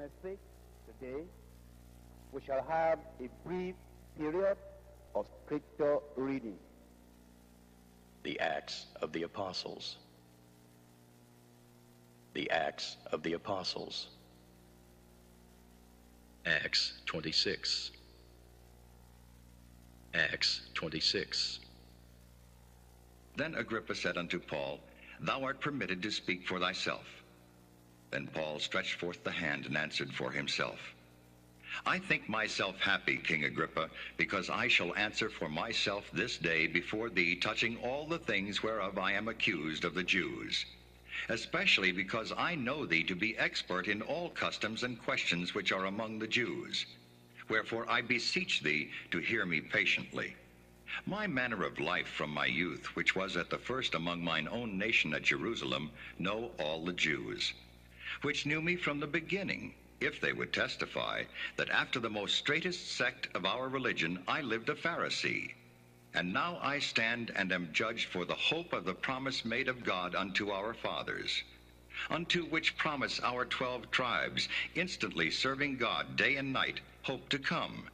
mercy today, we shall have a brief period of scripture reading. The Acts of the Apostles. The Acts of the Apostles. Acts 26. Acts 26. Then Agrippa said unto Paul, Thou art permitted to speak for thyself. Then Paul stretched forth the hand and answered for himself, I think myself happy, King Agrippa, because I shall answer for myself this day before thee touching all the things whereof I am accused of the Jews, especially because I know thee to be expert in all customs and questions which are among the Jews. Wherefore I beseech thee to hear me patiently. My manner of life from my youth, which was at the first among mine own nation at Jerusalem, know all the Jews, which knew me from the beginning, if they would testify, that after the most straitest sect of our religion I lived a Pharisee. And now I stand and am judged for the hope of the promise made of God unto our fathers, unto which promise our 12 tribes, instantly serving God day and night, hope to come.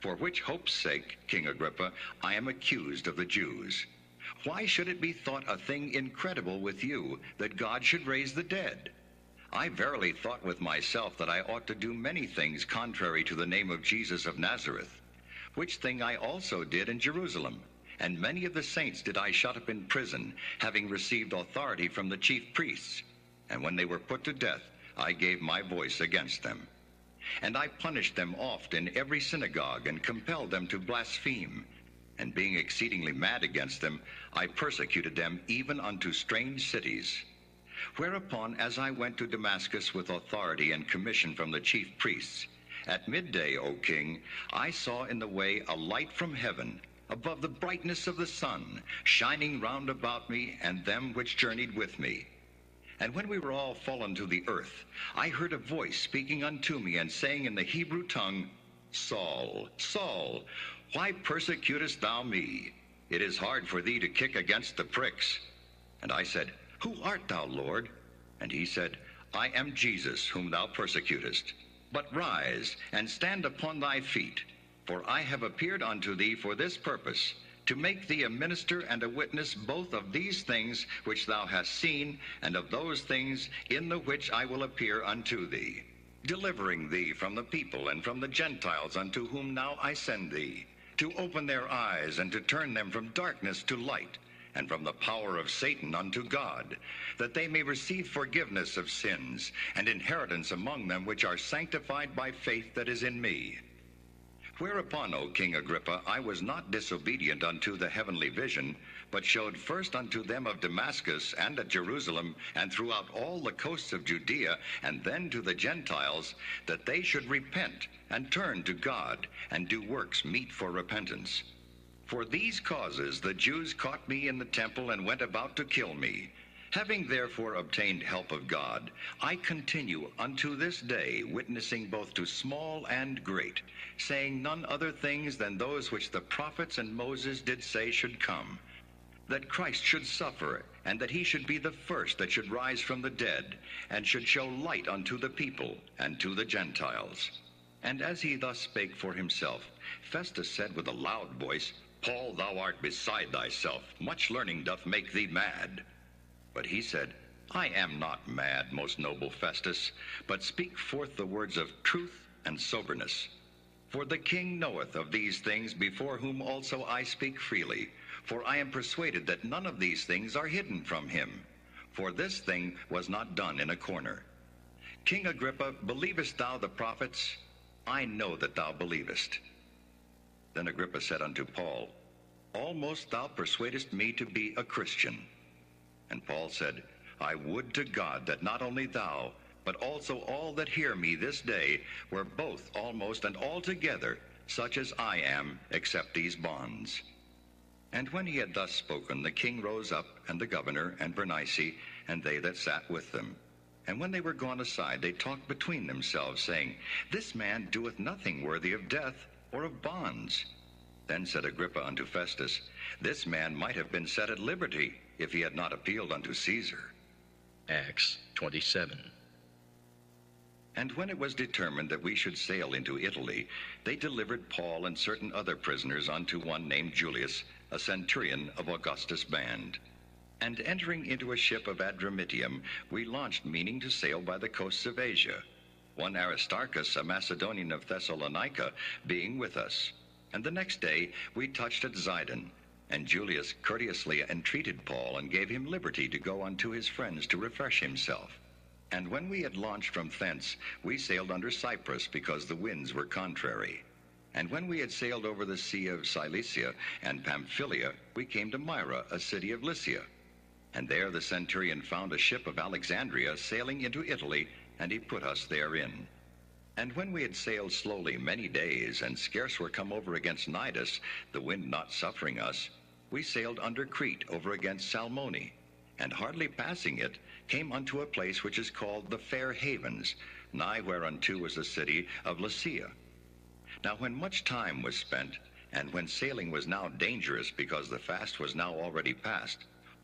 For which hope's sake, King Agrippa, I am accused of the Jews. Why should it be thought a thing incredible with you that God should raise the dead? I verily thought with myself that I ought to do many things contrary to the name of Jesus of Nazareth, which thing I also did in Jerusalem. And many of the saints did I shut up in prison, having received authority from the chief priests. And when they were put to death, I gave my voice against them. And I punished them oft in every synagogue, and compelled them to blaspheme. And being exceedingly mad against them, I persecuted them even unto strange cities. Whereupon, as I went to Damascus with authority and commission from the chief priests, at midday, O king, I saw in the way a light from heaven, above the brightness of the sun, shining round about me and them which journeyed with me. And when we were all fallen to the earth, I heard a voice speaking unto me and saying in the Hebrew tongue, Saul, Saul, why persecutest thou me? It is hard for thee to kick against the pricks. And I said, Who art thou, Lord? And he said, I am Jesus, whom thou persecutest. But rise, and stand upon thy feet, for I have appeared unto thee for this purpose, to make thee a minister and a witness both of these things which thou hast seen, and of those things in the which I will appear unto thee, delivering thee from the people and from the Gentiles unto whom now I send thee, to open their eyes and to turn them from darkness to light, and from the power of Satan unto God, that they may receive forgiveness of sins and inheritance among them which are sanctified by faith that is in me. Whereupon, O King Agrippa, I was not disobedient unto the heavenly vision, but showed first unto them of Damascus and at Jerusalem and throughout all the coasts of Judea, and then to the Gentiles, that they should repent and turn to God and do works meet for repentance. For these causes the Jews caught me in the temple and went about to kill me. Having therefore obtained help of God, I continue unto this day, witnessing both to small and great, saying none other things than those which the prophets and Moses did say should come, that Christ should suffer, and that he should be the first that should rise from the dead, and should show light unto the people and to the Gentiles. And as he thus spake for himself, Festus said with a loud voice, Paul, thou art beside thyself. Much learning doth make thee mad. But he said, I am not mad, most noble Festus, but speak forth the words of truth and soberness. For the king knoweth of these things, before whom also I speak freely. For I am persuaded that none of these things are hidden from him. For this thing was not done in a corner. King Agrippa, believest thou the prophets? I know that thou believest. Then Agrippa said unto Paul, Almost thou persuadest me to be a Christian. And Paul said, I would to God that not only thou, but also all that hear me this day, were both almost and altogether such as I am, except these bonds. And when he had thus spoken, the king rose up, and the governor, and Bernice, and they that sat with them. And when they were gone aside, they talked between themselves, saying, This man doeth nothing worthy of death, or of bonds. Then said Agrippa unto Festus, This man might have been set at liberty, if he had not appealed unto Caesar. Acts 27. And when it was determined that we should sail into Italy, they delivered Paul and certain other prisoners unto one named Julius, a centurion of Augustus' band. And entering into a ship of Adramyttium, we launched, meaning to sail by the coasts of Asia, one Aristarchus, a Macedonian of Thessalonica, being with us. And the next day we touched at Zidon, and Julius courteously entreated Paul and gave him liberty to go unto his friends to refresh himself. And when we had launched from thence, we sailed under Cyprus, because the winds were contrary. And when we had sailed over the sea of Cilicia and Pamphylia, we came to Myra, a city of Lycia. And there the centurion found a ship of Alexandria sailing into Italy, and he put us therein. And when we had sailed slowly many days, and scarce were come over against Cnidus, the wind not suffering us, we sailed under Crete over against Salmone, and hardly passing it, came unto a place which is called the Fair Havens, nigh whereunto was the city of Lycia. Now when much time was spent, and when sailing was now dangerous, because the fast was now already past,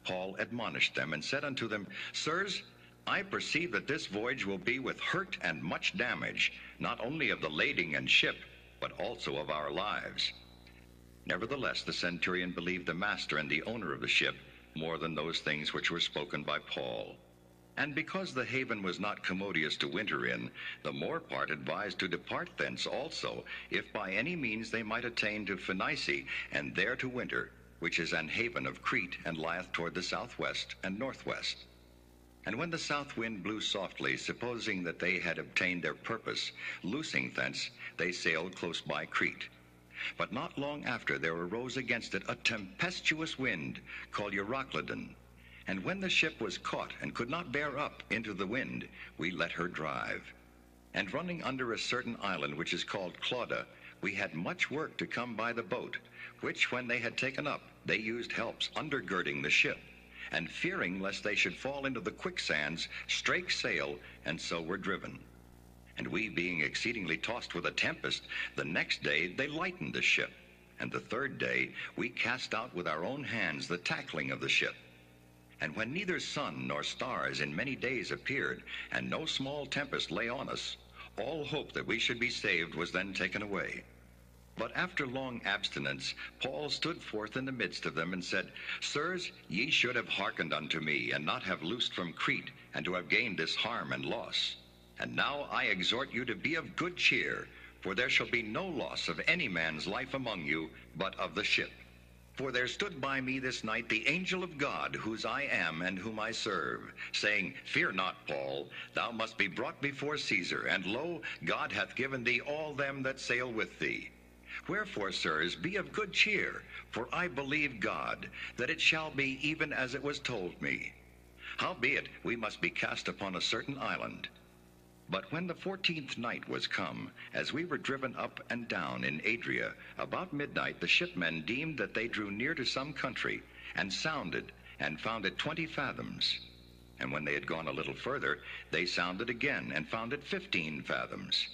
Paul admonished them, and said unto them, Sirs, I perceive that this voyage will be with hurt and much damage, not only of the lading and ship, but also of our lives. Nevertheless, the centurion believed the master and the owner of the ship more than those things which were spoken by Paul. And because the haven was not commodious to winter in, the more part advised to depart thence also, if by any means they might attain to Phoenice, and there to winter, which is an haven of Crete, and lieth toward the southwest and northwest. And when the south wind blew softly, supposing that they had obtained their purpose, loosing thence, they sailed close by Crete. But not long after there arose against it a tempestuous wind, called Euroclydon. And when the ship was caught, and could not bear up into the wind, we let her drive. And running under a certain island, which is called Clauda, we had much work to come by the boat, which when they had taken up, they used helps, undergirding the ship, and fearing lest they should fall into the quicksands, strake sail, and so were driven. And we being exceedingly tossed with a tempest, the next day they lightened the ship, and the third day we cast out with our own hands the tackling of the ship. And when neither sun nor stars in many days appeared, and no small tempest lay on us, all hope that we should be saved was then taken away. But after long abstinence, Paul stood forth in the midst of them, and said, Sirs, ye should have hearkened unto me, and not have loosed from Crete, and to have gained this harm and loss. And now I exhort you to be of good cheer, for there shall be no loss of any man's life among you, but of the ship. For there stood by me this night the angel of God, whose I am and whom I serve, saying, Fear not, Paul, thou must be brought before Caesar, and lo, God hath given thee all them that sail with thee. Wherefore, sirs, be of good cheer, for I believe God, that it shall be even as it was told me. Howbeit, we must be cast upon a certain island. But when the 14th night was come, as we were driven up and down in Adria, about midnight the shipmen deemed that they drew near to some country, and sounded, and found it 20 fathoms. And when they had gone a little further, they sounded again, and found it 15 fathoms.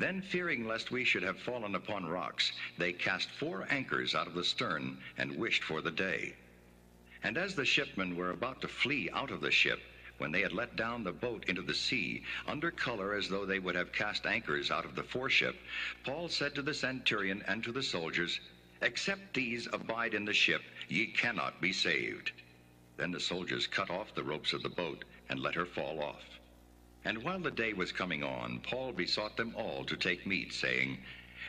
Then, fearing lest we should have fallen upon rocks, they cast 4 anchors out of the stern, and wished for the day. And as the shipmen were about to flee out of the ship, when they had let down the boat into the sea, under color as though they would have cast anchors out of the foreship, Paul said to the centurion and to the soldiers, Except these abide in the ship, ye cannot be saved. Then the soldiers cut off the ropes of the boat, and let her fall off. And while the day was coming on, Paul besought them all to take meat, saying,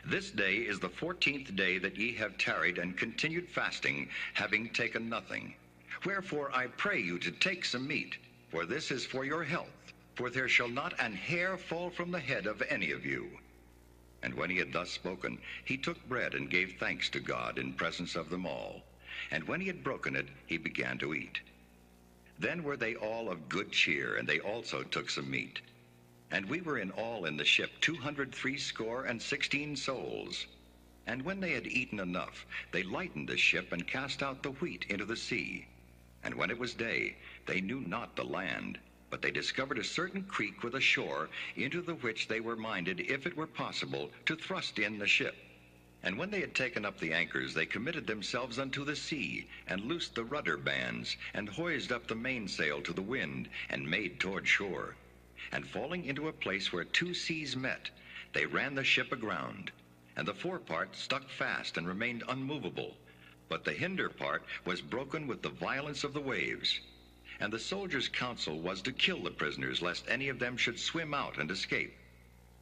This day is the 14th day that ye have tarried and continued fasting, having taken nothing. Wherefore I pray you to take some meat, for this is for your health, for there shall not an hair fall from the head of any of you. And when he had thus spoken, he took bread and gave thanks to God in presence of them all. And when he had broken it, he began to eat. Then were they all of good cheer, and they also took some meat. And we were in all in the ship 260 souls. And when they had eaten enough, they lightened the ship, and cast out the wheat into the sea. And when it was day, they knew not the land, but they discovered a certain creek with a shore, into the which they were minded, if it were possible, to thrust in the ship. And when they had taken up the anchors, they committed themselves unto the sea, and loosed the rudder bands, and hoised up the mainsail to the wind, and made toward shore. and falling into a place where two seas met, they ran the ship aground. And the forepart stuck fast and remained unmovable, but the hinder part was broken with the violence of the waves. And the soldiers' counsel was to kill the prisoners, lest any of them should swim out and escape.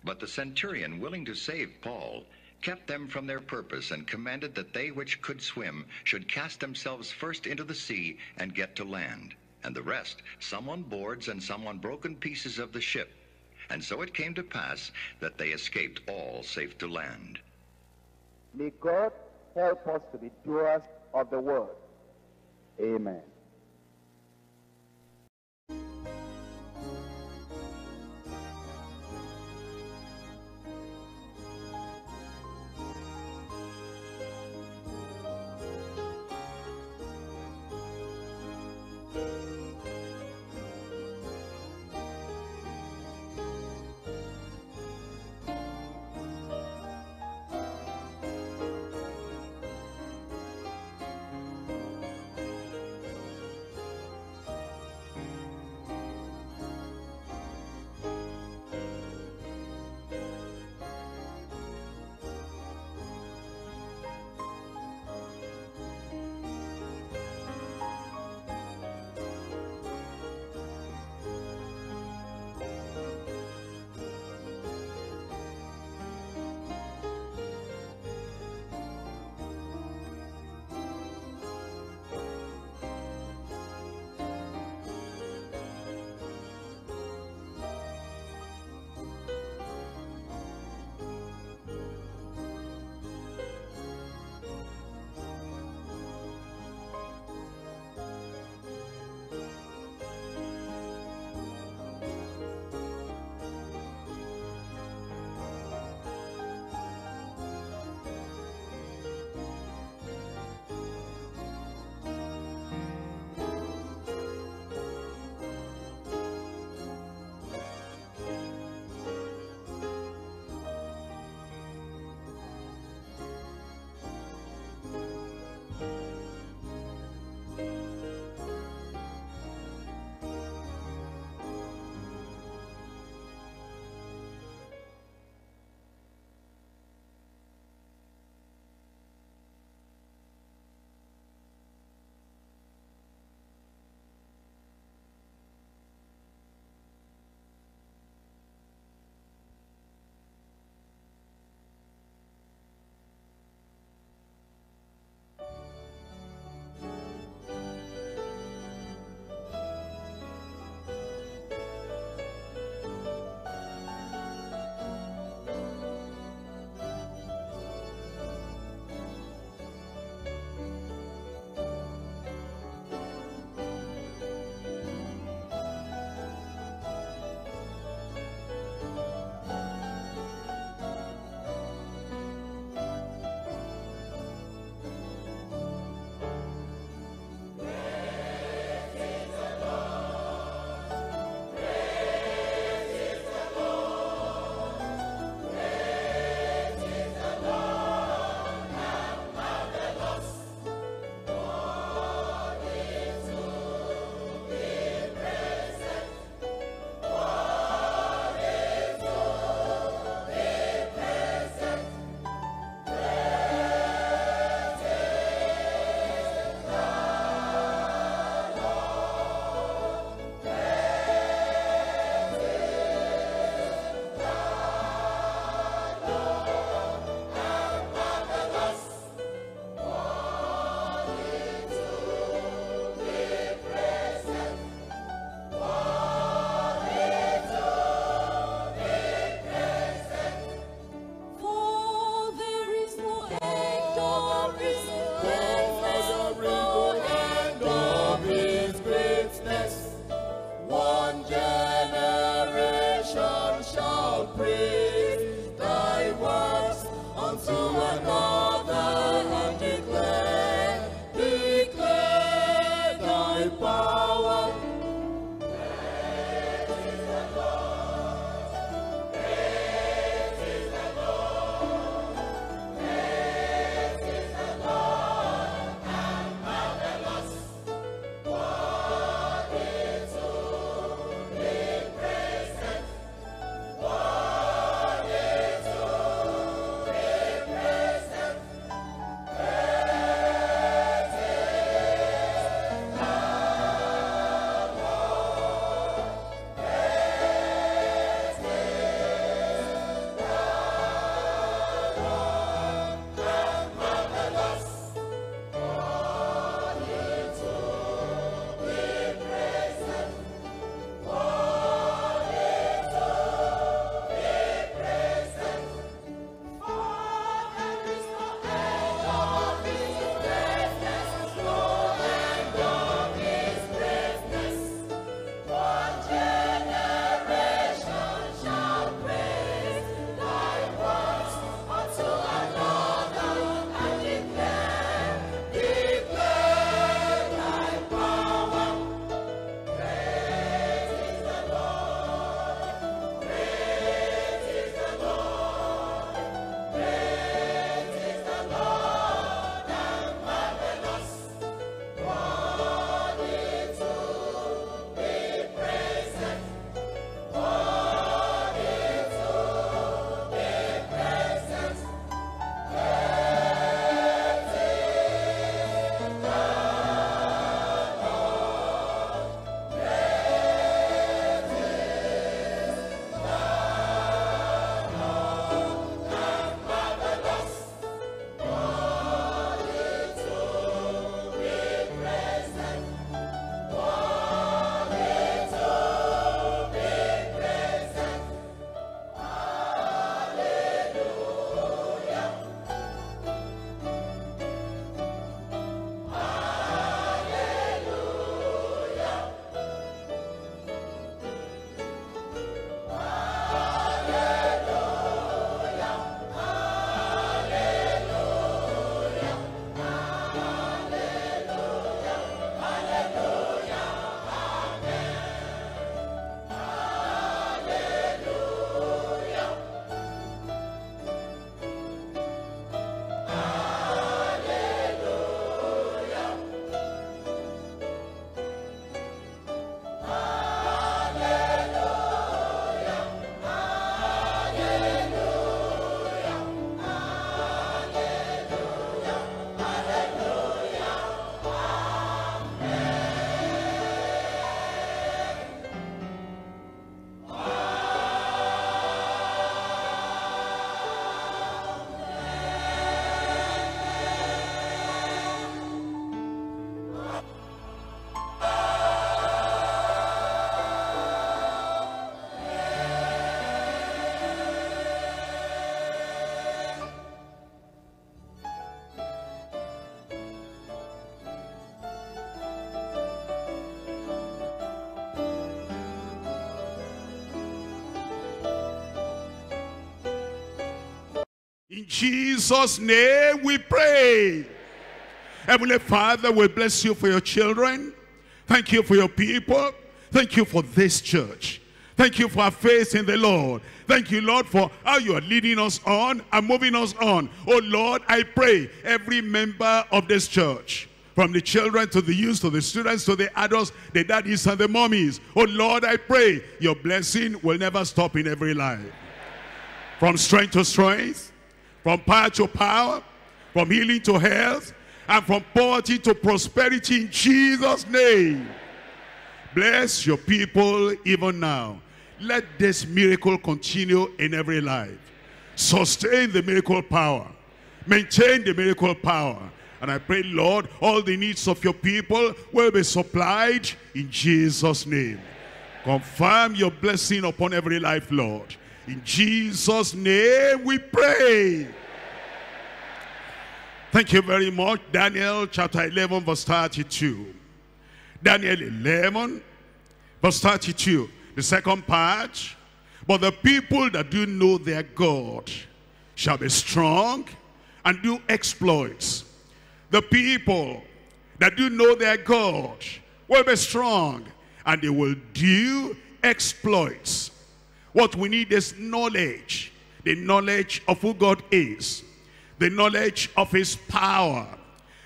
But the centurion, willing to save Paul, kept them from their purpose, and commanded that they which could swim should cast themselves first into the sea and get to land, and the rest, some on boards and some on broken pieces of the ship. And so it came to pass that they escaped all safe to land. May God help us to be doers of the word. Amen. In Jesus' name we pray. Heavenly Father, we bless you for your children. Thank you for your people. Thank you for this church. Thank you for our faith in the Lord. Thank you, Lord, for how you are leading us on and moving us on. Oh, Lord, I pray every member of this church, from the children to the youth to the students to the adults, the daddies and the mommies. Oh, Lord, I pray your blessing will never stop in every life. From strength to strength, from power to power, from healing to health, and from poverty to prosperity in Jesus' name. Bless your people even now. Let this miracle continue in every life. Sustain the miracle power. Maintain the miracle power. And I pray, Lord, all the needs of your people will be supplied in Jesus' name. Confirm your blessing upon every life, Lord. In Jesus' name we pray. Thank you very much. Daniel chapter 11 verse 32. Daniel 11 verse 32. The second part. But the people that do know their God shall be strong and do exploits. The people that do know their God will be strong and they will do exploits. What we need is knowledge. The knowledge of who God is. The knowledge of his power.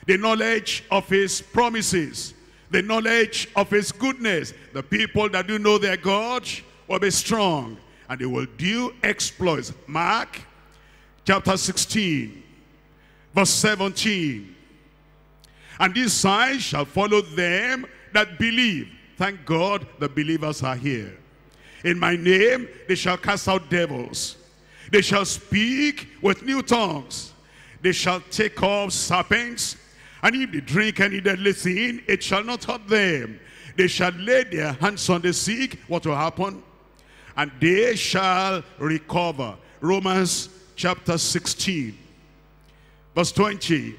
The knowledge of his promises. The knowledge of his goodness. The people that do know their God will be strong and they will do exploits. Mark chapter 16 verse 17. And these signs shall follow them that believe. Thank God the believers are here. In my name they shall cast out devils. They shall speak with new tongues. They shall take up serpents. And if they drink any deadly thing, it shall not hurt them. They shall lay their hands on the sick. What will happen? And they shall recover. Romans chapter 16, verse 20.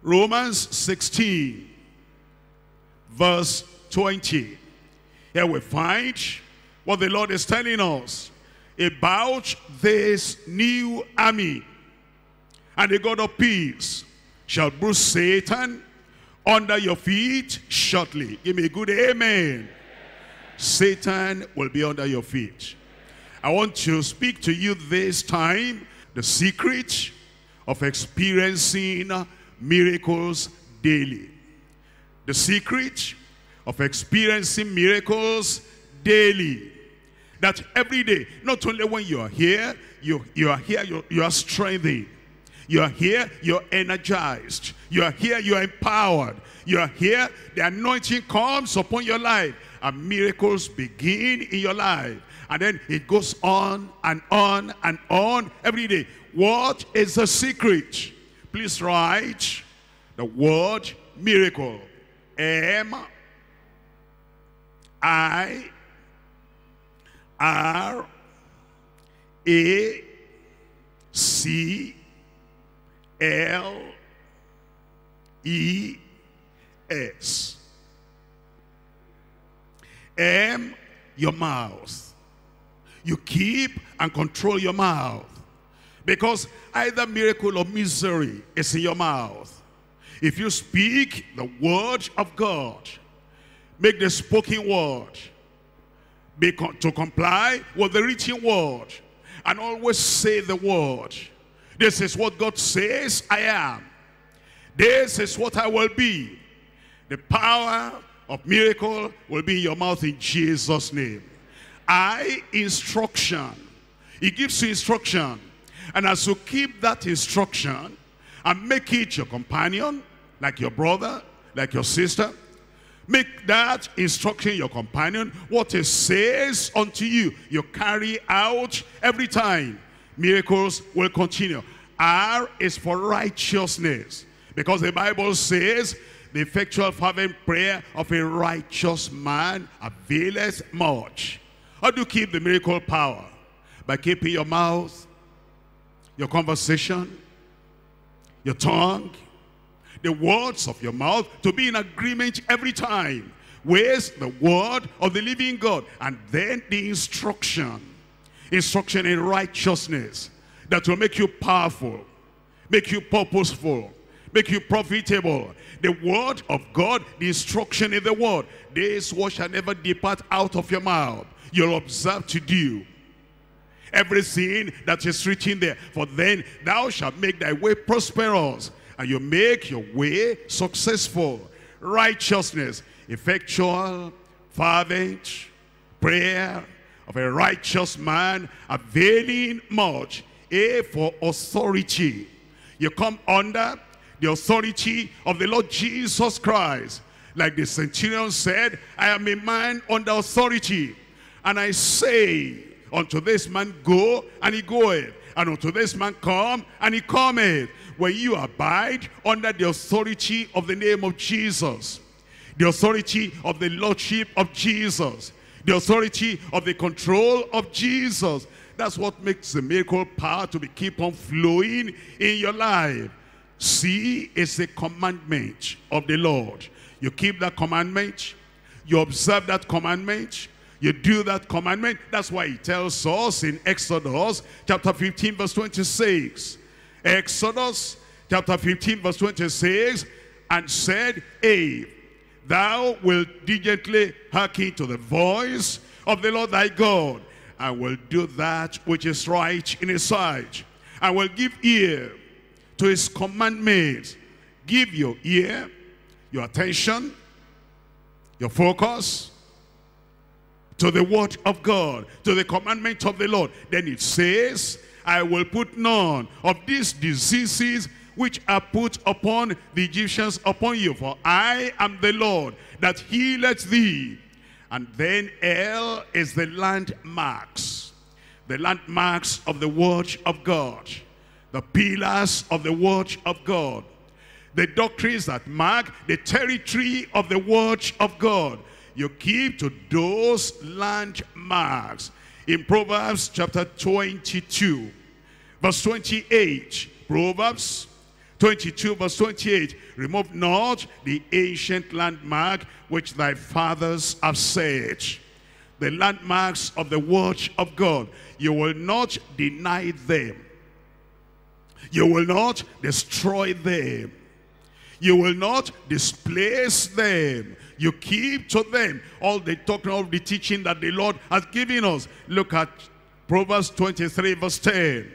Romans 16, verse 20. Here we find what the Lord is telling us about this new army. And the God of peace shall bruise Satan under your feet shortly. Give me a good amen. Amen. Satan will be under your feet. I want to speak to you this time the secret of experiencing miracles daily. The secret of experiencing miracles daily. That every day, not only when you are here, you are strengthened. You are here, you're energized. You are here, you're empowered. You are here, the anointing comes upon your life. And miracles begin in your life. And then it goes on and on and on every day. What is the secret? Please write the word miracle. M-I-R-A-C-L-E-S. M, your mouth. You keep and control your mouth. Because either miracle or misery is in your mouth. If you speak the word of God, make the spoken word to comply with the written word. And always say the word. This is what God says I am. This is what I will be. The power of miracle will be in your mouth in Jesus' name. Instruction. He gives you instruction. And as you keep that instruction and make it your companion, like your brother, like your sister, make that instruction your companion. What it says unto you, you carry out every time. Miracles will continue. R is for righteousness. Because the Bible says, the effectual fervent prayer of a righteous man availeth much. How do you keep the miracle power? By keeping your mouth, your conversation, your tongue, the words of your mouth to be in agreement every time with the word of the living God. And then the instruction. Instruction in righteousness. that will make you powerful, make you purposeful, make you profitable. The word of God, the instruction in the word, this word shall never depart out of your mouth. You'll observe to do everything that is written there, for then thou shalt make thy way prosperous, and you make your way successful. Righteousness, effectual, fervent prayer of a righteous man availing much. A for authority. You come under the authority of the Lord Jesus Christ. Like the centurion said, I am a man under authority, and I say unto this man, go, and he goeth, and unto this man, come, and he cometh. When you abide under the authority of the name of Jesus, the authority of the lordship of Jesus, the authority of the control of Jesus, that's what makes the miracle power to be keep on flowing in your life. See, it's a commandment of the Lord. You keep that commandment, you observe that commandment, you do that commandment. That's why he tells us in Exodus chapter 15 verse 26. Exodus chapter 15 verse 26. And said, Abe, thou wilt diligently hearken to the voice of the Lord thy God, and will do that which is right in his sight, and will give ear to his commandments. Give your ear, your attention, your focus to the word of God, to the commandment of the Lord. Then it says, I will put none of these diseases which are put upon the Egyptians upon you, for I am the Lord that healeth thee. And then L is the landmarks of the word of God, the pillars of the word of God, the doctrines that mark the territory of the word of God. You keep to those landmarks. In Proverbs chapter 22, verse 28, Proverbs 22, verse 28, remove not the ancient landmark which thy fathers have set. The landmarks of the word of God, you will not deny them. You will not destroy them. You will not displace them. You keep to them. All the talking of the teaching that the Lord has given us. Look at Proverbs 23 verse 10.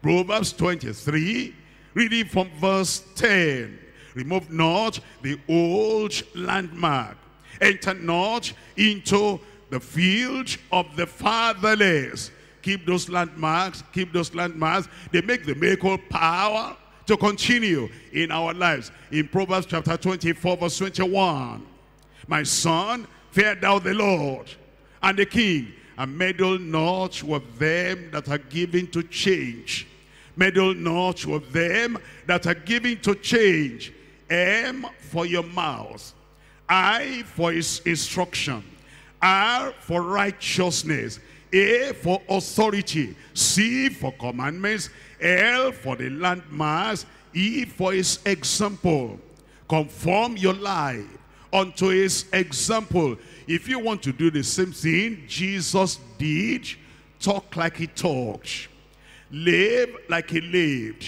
Proverbs 23, reading from verse 10. Remove not the old landmark. Enter not into the field of the fatherless. Keep those landmarks. Keep those landmarks. They make the miracle power to continue in our lives. In Proverbs chapter 24 verse 21. My son, fear thou the Lord and the king, and meddle not with them that are given to change. Meddle not with them that are given to change. M for your mouth, I for his instruction, R for righteousness, A for authority, C for commandments, L for the landmarks, E for his example. Conform your life unto his example. If you want to do the same thing Jesus did, talk like he talked, live like he lived,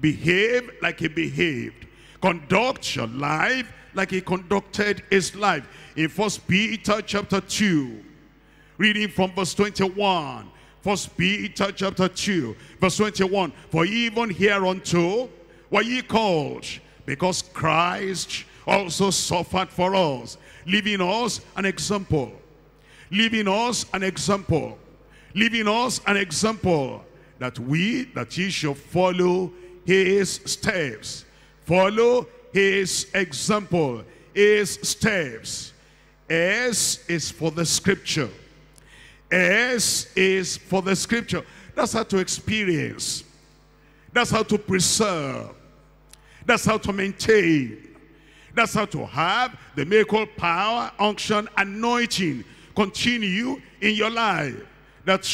behave like he behaved, conduct your life like he conducted his life. In 1 Peter chapter 2, reading from verse 21. 1 Peter chapter 2, verse 21. For even hereunto were ye called, because Christ also suffered for us, leaving us an example. Leaving us an example. Leaving us an example, that ye should follow his steps. Follow his example, his steps. S is for the scripture. S is for the scripture. That's how to experience. That's how to preserve. That's how to maintain. That's how to have the miracle power, unction, anointing continue in your life. That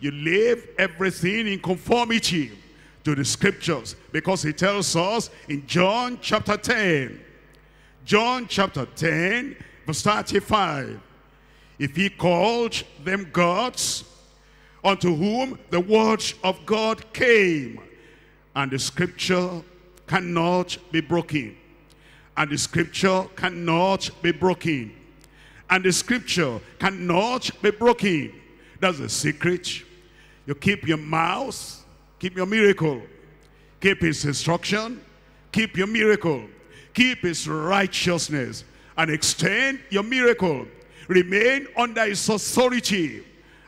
you live everything in conformity to the scriptures, because he tells us in John chapter 10. John chapter 10 verse 35. If he called them gods, unto whom the words of God came, and the scripture cannot be broken, and the scripture cannot be broken, and the scripture cannot be broken. That's the secret. You keep your mouth, keep your miracle, keep his instruction, keep your miracle, keep his righteousness, and extend your miracle. Remain under his authority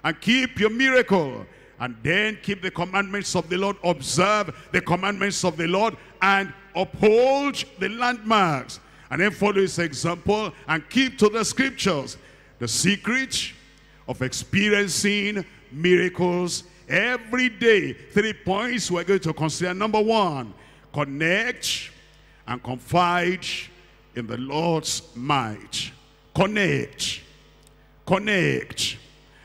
and keep your miracle, and then keep the commandments of the Lord. Observe the commandments of the Lord and uphold the landmarks, and then follow his example and keep to the scriptures. The secret of experiencing miracles every day. 3 points we're going to consider. Number one, connect and confide in the Lord's might. Connect, connect,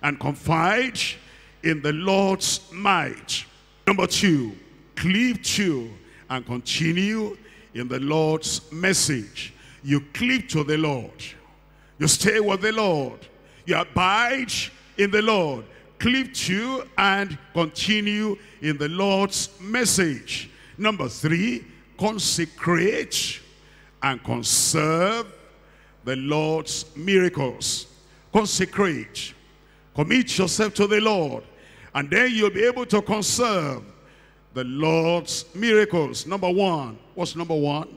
and confide in the Lord's might. Number two, cleave to and continue in the Lord's message. You cleave to the Lord. You stay with the Lord. You abide in the Lord. Cleave to and continue in the Lord's message. Number three, consecrate and conserve the Lord's miracles. Consecrate. Commit yourself to the Lord, and then you'll be able to conserve the Lord's miracles. Number one. What's number one?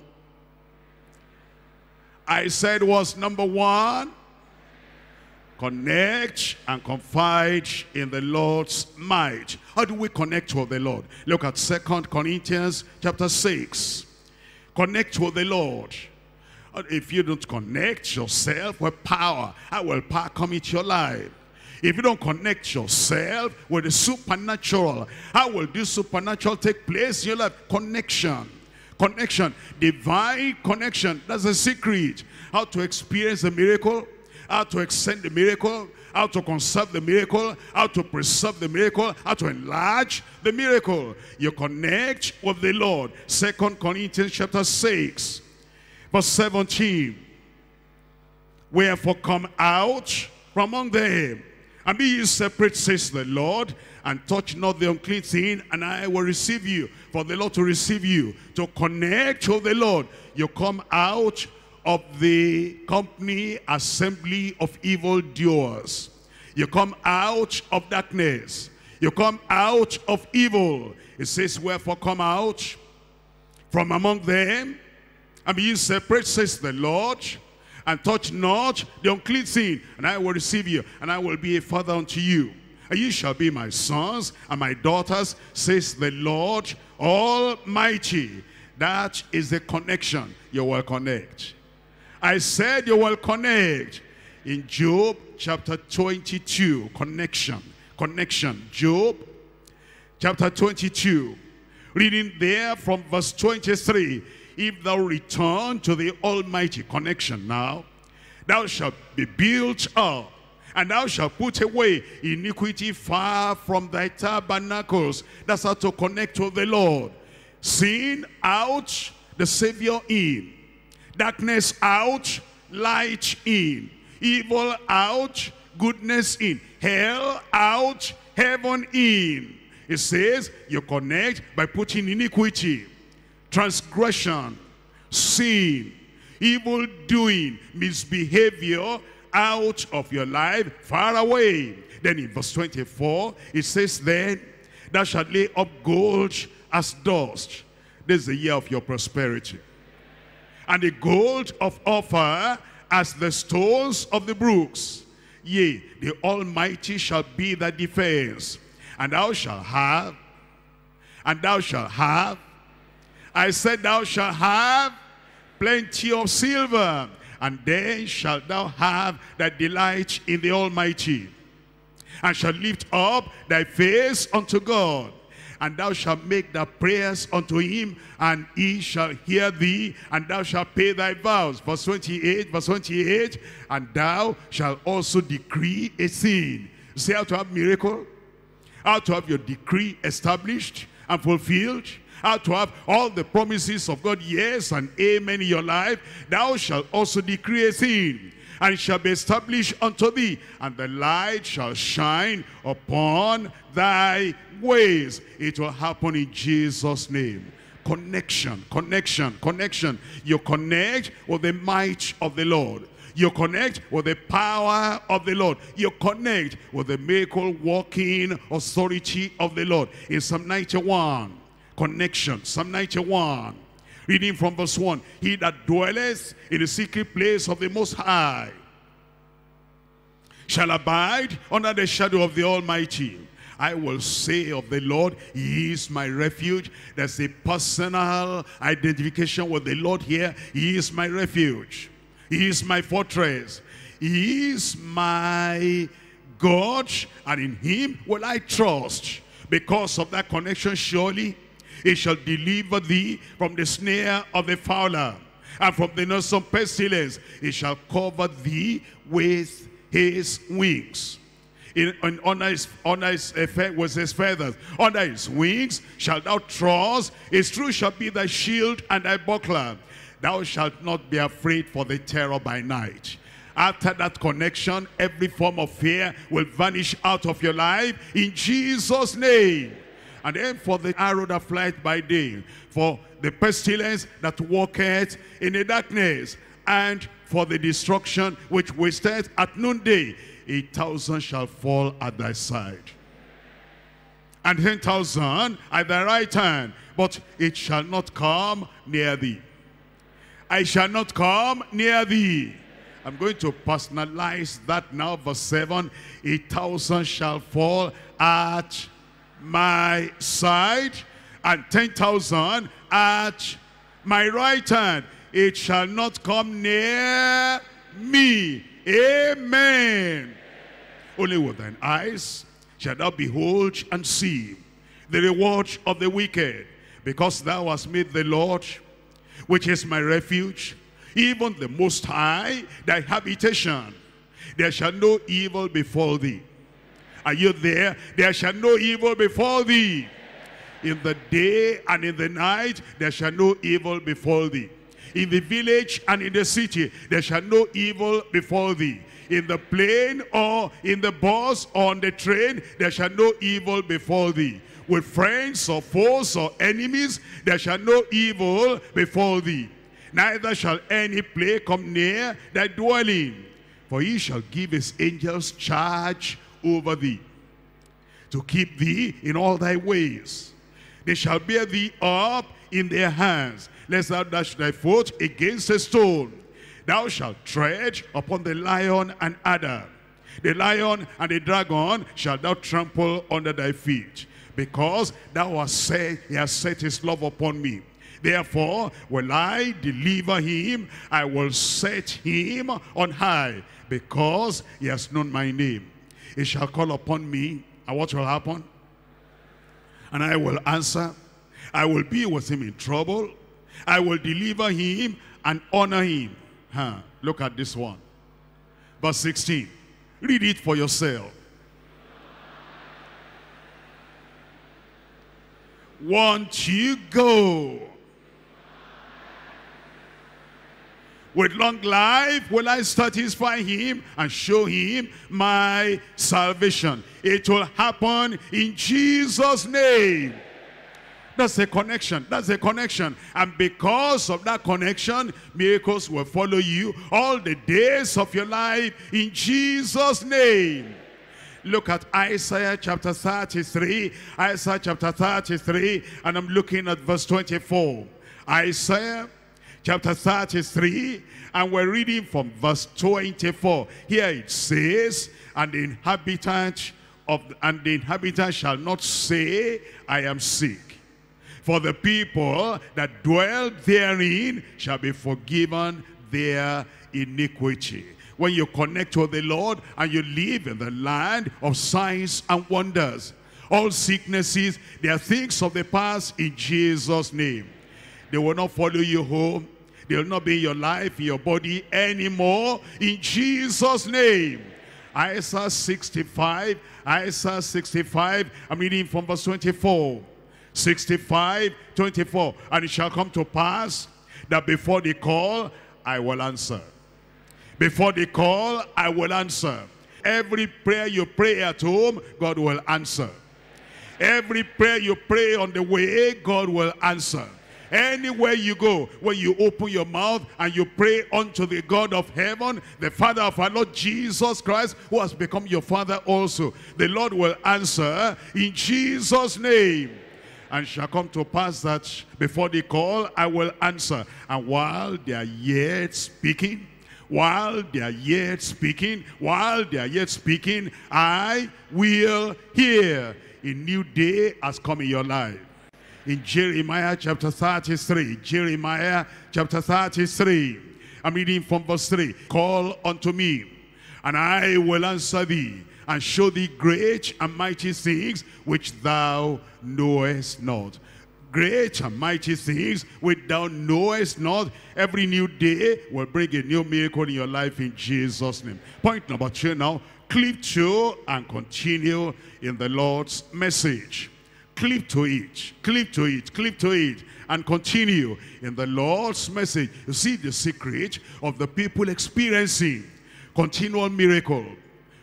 I said, what's number one? Connect and confide in the Lord's might. How do we connect with the Lord? Look at 2 Corinthians chapter 6. Connect with the Lord. If you don't connect yourself with power, how will power come into your life? If you don't connect yourself with the supernatural, how will this supernatural take place in your life? Connection. Connection. Divine connection. That's the secret. How to experience the miracle, how to extend the miracle, how to conserve the miracle, how to preserve the miracle, how to enlarge the miracle. You connect with the Lord. 2 Corinthians chapter 6, verse 17. Wherefore come out from among them, and be ye separate, says the Lord, and touch not the unclean thing, and I will receive you. For the Lord to receive you, to connect with the Lord, you come out of the company, assembly of evildoers. You come out of darkness. You come out of evil. It says, wherefore come out from among them, and be ye separate, says the Lord, and touch not the unclean thing, and I will receive you, and I will be a father unto you, and you shall be my sons and my daughters, says the Lord Almighty. That is the connection. You will connect. I said you will connect. In Job chapter 22, connection, connection. Job chapter 22, reading there from verse 23. If thou return to the Almighty, connection now, thou shalt be built up, and thou shalt put away iniquity far from thy tabernacles. That's how to connect with the Lord. Sin out, the Savior in. Darkness out, light in. Evil out, goodness in. Hell out, heaven in. It says you connect by putting iniquity, transgression, sin, evil doing, misbehavior out of your life, far away. Then in verse 24, it says, then thou shalt lay up gold as dust. This is the year of your prosperity. And the gold of Ophir as the stones of the brooks. Yea, the Almighty shall be thy defense. And thou shalt have, and thou shalt have, I said, thou shalt have plenty of silver, and then shalt thou have thy delight in the Almighty, and shalt lift up thy face unto God, and thou shalt make thy prayers unto him, and he shall hear thee, and thou shalt pay thy vows. Verse 28, verse 28, and thou shalt also decree a thing. See how to have miracle, how to have your decree established and fulfilled, how to have all the promises of God, yes and amen, in your life. Thou shalt also decree a thing, and it shall be established unto thee, and the light shall shine upon thy ways. It will happen in Jesus' name. Connection, connection, connection. You connect with the might of the Lord. You connect with the power of the Lord. You connect with the miracle working authority of the Lord. In Psalm 91, connection. Psalm 91, reading from verse 1. He that dwelleth in the secret place of the Most High shall abide under the shadow of the Almighty. I will say of the Lord, he is my refuge. There's a personal identification with the Lord here. He is my refuge. He is my fortress. He is my God, and in him will I trust. Because of that connection, surely he shall deliver thee from the snare of the fowler, and from the noisome pestilence. He shall cover thee with his wings. Under his feathers, under his wings shalt thou trust. His truth shall be thy shield and thy buckler. Thou shalt not be afraid for the terror by night. After that connection, every form of fear will vanish out of your life in Jesus' name. And then for the arrow that flieth by day, for the pestilence that walketh in the darkness, and for the destruction which wasteth at noonday, 1,000 shall fall at thy side, and 10,000 at thy right hand, but it shall not come near thee. I shall not come near thee. I'm going to personalize that now. Verse 7, 1,000 shall fall at my side, and 10,000 at my right hand. It shall not come near me. Amen. Only with thine eyes shalt thou behold and see the reward of the wicked, because thou hast made the Lord, which is my refuge, even the Most High, thy habitation. There shall no evil befall thee. Are you there? There shall no evil befall thee. In the day and in the night, there shall no evil befall thee. In the village and in the city, there shall no evil befall thee. In the plain or in the bus or on the train, there shall no evil befall thee. With friends or foes or enemies, there shall no evil befall thee. Neither shall any plague come near thy dwelling. For he shall give his angels charge over thee, to keep thee in all thy ways. They shall bear thee up in their hands, lest thou dash thy foot against a stone. Thou shalt tread upon the lion and adder. The lion and the dragon shalt thou trample under thy feet. Because thou hast said, he has set his love upon me, therefore will I deliver him. I will set him on high, because he has known my name. He shall call upon me, and what will happen? And I will answer. I will be with him in trouble. I will deliver him and honor him. Look at this one. Verse 16. Read it for yourself. Won't you go? With long life will I satisfy him and show him my salvation. It will happen in Jesus' name. That's a connection. That's a connection. And because of that connection, miracles will follow you all the days of your life in Jesus' name. Look at Isaiah chapter 33. Isaiah chapter 33, and I'm looking at verse 24. Isaiah chapter 33, and we're reading from verse 24. Here it says, and the inhabitant shall not say, I am sick. For the people that dwell therein shall be forgiven their iniquity. When you connect with the Lord and you live in the land of signs and wonders, all sicknesses, they are things of the past in Jesus' name. They will not follow you home. They will not be in your life, in your body anymore in Jesus' name. Isaiah 65, Isaiah 65, I'm reading from verse 24. 65, 24. And it shall come to pass that before they call, I will answer. Before they call, I will answer. Every prayer you pray at home, God will answer. Every prayer you pray on the way, God will answer. Anywhere you go, when you open your mouth and you pray unto the God of heaven, the Father of our Lord Jesus Christ, who has become your Father also, the Lord will answer in Jesus' name. And shall come to pass that before they call, I will answer. And while they are yet speaking, while they are yet speaking, while they are yet speaking, I will hear. A new day has come in your life. In Jeremiah chapter 33, Jeremiah chapter 33, I'm reading from verse 3. Call unto me, and I will answer thee, and show thee great and mighty things which thou knowest not. Great and mighty things which thou knowest not. Every new day will bring a new miracle in your life in Jesus' name. Point number 2 now. Cleave to and continue in the Lord's message. Cleave to it, cleave to it, cleave to it, and continue in the Lord's message. You see the secret of the people experiencing continual miracle,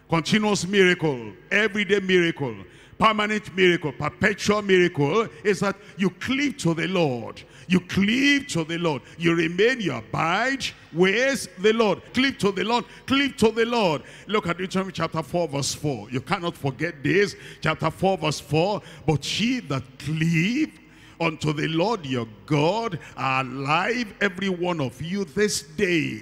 continuous miracle, everyday miracle, permanent miracle, perpetual miracle, is that you cleave to the Lord. You cleave to the Lord. You remain, you abide with the Lord. Cleave to the Lord. Cleave to the Lord. Look at Deuteronomy chapter 4 verse 4. You cannot forget this. Chapter 4 verse 4. But ye that cleave unto the Lord your God are alive, every one of you this day.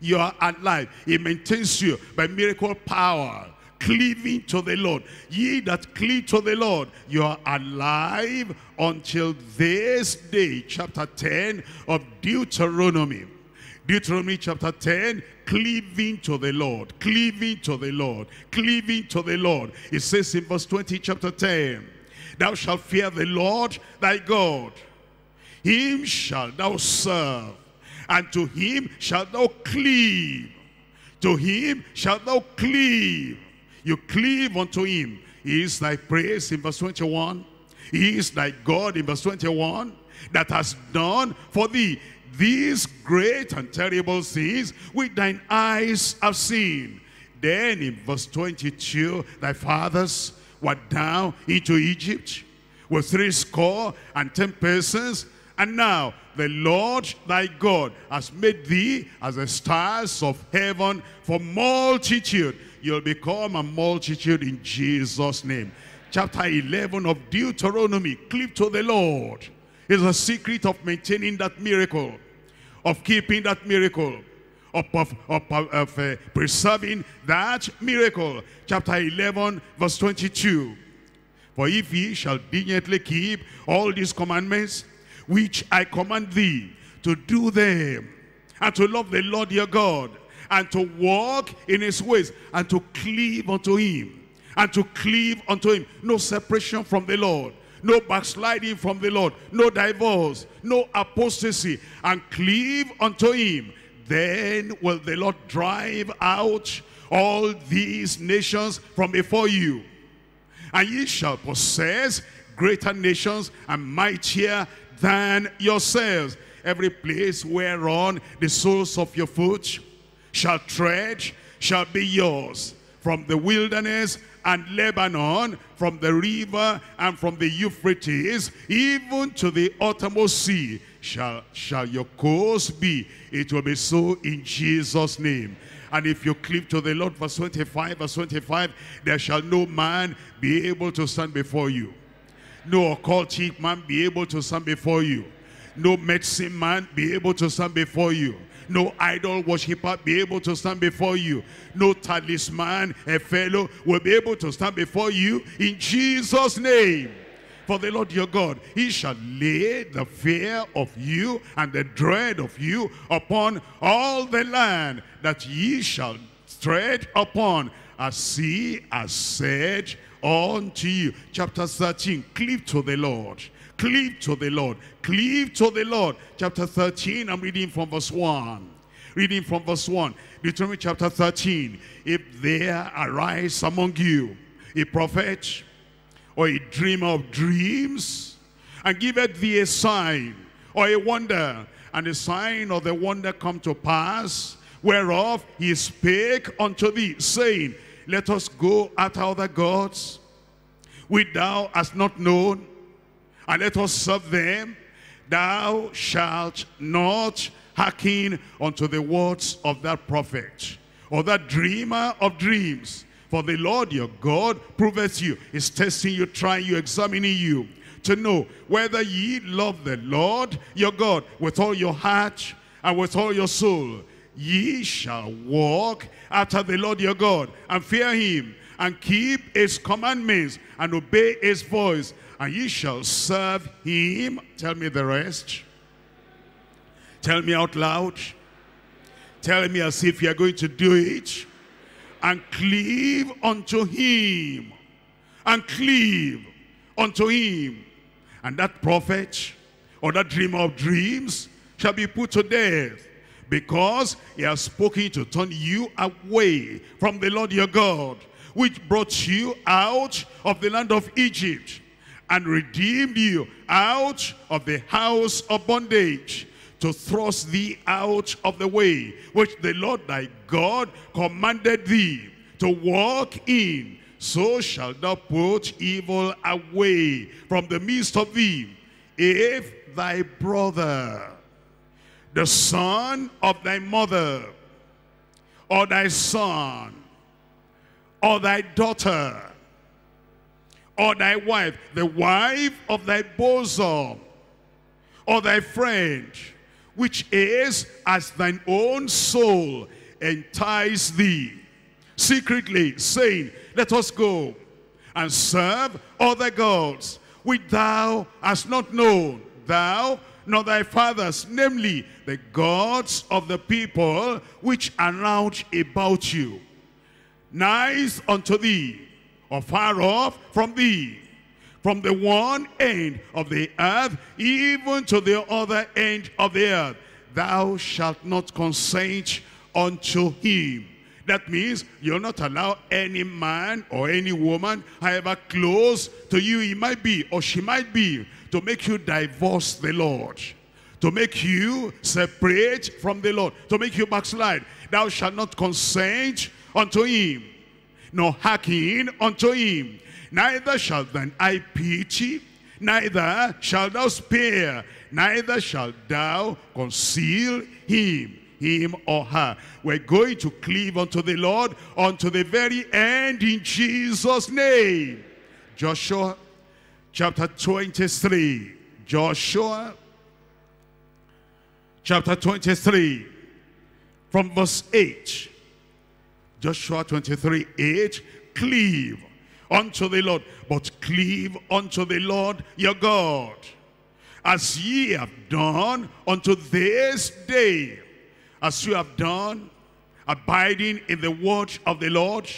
You are alive. He maintains you by miracle power. Cleaving to the Lord. Ye that cleave to the Lord, you are alive until this day. Chapter 10 of Deuteronomy. Deuteronomy chapter 10, cleaving to the Lord. Cleaving to the Lord. Cleaving to the Lord. It says in verse 20, chapter 10, thou shalt fear the Lord thy God. Him shalt thou serve, and to him shalt thou cleave. To him shalt thou cleave. You cleave unto him. He is thy praise in verse 21. He is thy God in verse 21 that has done for thee these great and terrible things which thine eyes have seen. Then in verse 22, thy fathers were down into Egypt with 70 persons. And now the Lord thy God has made thee as the stars of heaven for multitude. You'll become a multitude in Jesus' name. Chapter 11 of Deuteronomy, cleave to the Lord. It's a secret of maintaining that miracle, of keeping that miracle, of preserving that miracle. Chapter 11, verse 22. For if ye shall diligently keep all these commandments, which I command thee, to do them, and to love the Lord your God, and to walk in his ways, and to cleave unto him, and to cleave unto him. No separation from the Lord, no backsliding from the Lord, no divorce, no apostasy, and cleave unto him. Then will the Lord drive out all these nations from before you, and ye shall possess greater nations and mightier than yourselves. Every place whereon the soles of your foot shall tread shall be yours, from the wilderness and Lebanon, from the river and from the Euphrates, even to the uttermost sea shall your course be. It will be so in Jesus' name. And if you cleave to the Lord, verse 25, verse 25, there shall no man be able to stand before you. No occultic man be able to stand before you. No medicine man be able to stand before you. No idol worshiper be able to stand before you. No talisman, a fellow, will be able to stand before you in Jesus' name. For the Lord your God, he shall lay the fear of you and the dread of you upon all the land that ye shall tread upon, as he has said unto you. Chapter 13, cleave to the Lord. Cleave to the Lord. Cleave to the Lord. Chapter 13, I'm reading from verse 1. Reading from verse 1. Deuteronomy chapter 13. If there arise among you a prophet or a dreamer of dreams, and giveth thee a sign or a wonder, and the sign or the wonder come to pass, whereof he spake unto thee, saying, Let us go after other gods, which thou hast not known, and let us serve them. Thou shalt not hearken unto the words of that prophet, or that dreamer of dreams. For the Lord your God proveth you, is testing you, trying you, examining you, to know whether ye love the Lord your God with all your heart and with all your soul. Ye shall walk after the Lord your God, and fear him, and keep his commandments, and obey his voice, and ye shall serve him. Tell me the rest. Tell me out loud. Tell me as if you are going to do it. And cleave unto him. And cleave unto him. And that prophet or that dreamer of dreams shall be put to death, because he has spoken to turn you away from the Lord your God, which brought you out of the land of Egypt, and redeemed you out of the house of bondage, to thrust thee out of the way which the Lord thy God commanded thee to walk in. So shalt thou put evil away from the midst of thee. If thy brother, the son of thy mother, or thy son, or thy daughter, or thy wife, the wife of thy bosom, or thy friend, which is as thine own soul, entice thee secretly, saying, Let us go and serve other gods, which thou hast not known, thou nor thy fathers, namely the gods of the people which are round about you, nigh unto thee, or far off from thee, from the one end of the earth even to the other end of the earth. Thou shalt not consent unto him. That means you'll not allow any man or any woman, however close to you he might be or she might be, to make you divorce the Lord, to make you separate from the Lord, to make you backslide. Thou shalt not consent unto him, nor hearken unto him. Neither shalt thine eye pity, neither shalt thou spare, neither shalt thou conceal him or her. We're going to cleave unto the Lord unto the very end, in Jesus' name. Joshua chapter 23. Joshua chapter 23 from verse 8. Joshua 23, 8, cleave unto the Lord, but cleave unto the Lord your God, as ye have done unto this day, as you have done, abiding in the word of the Lord,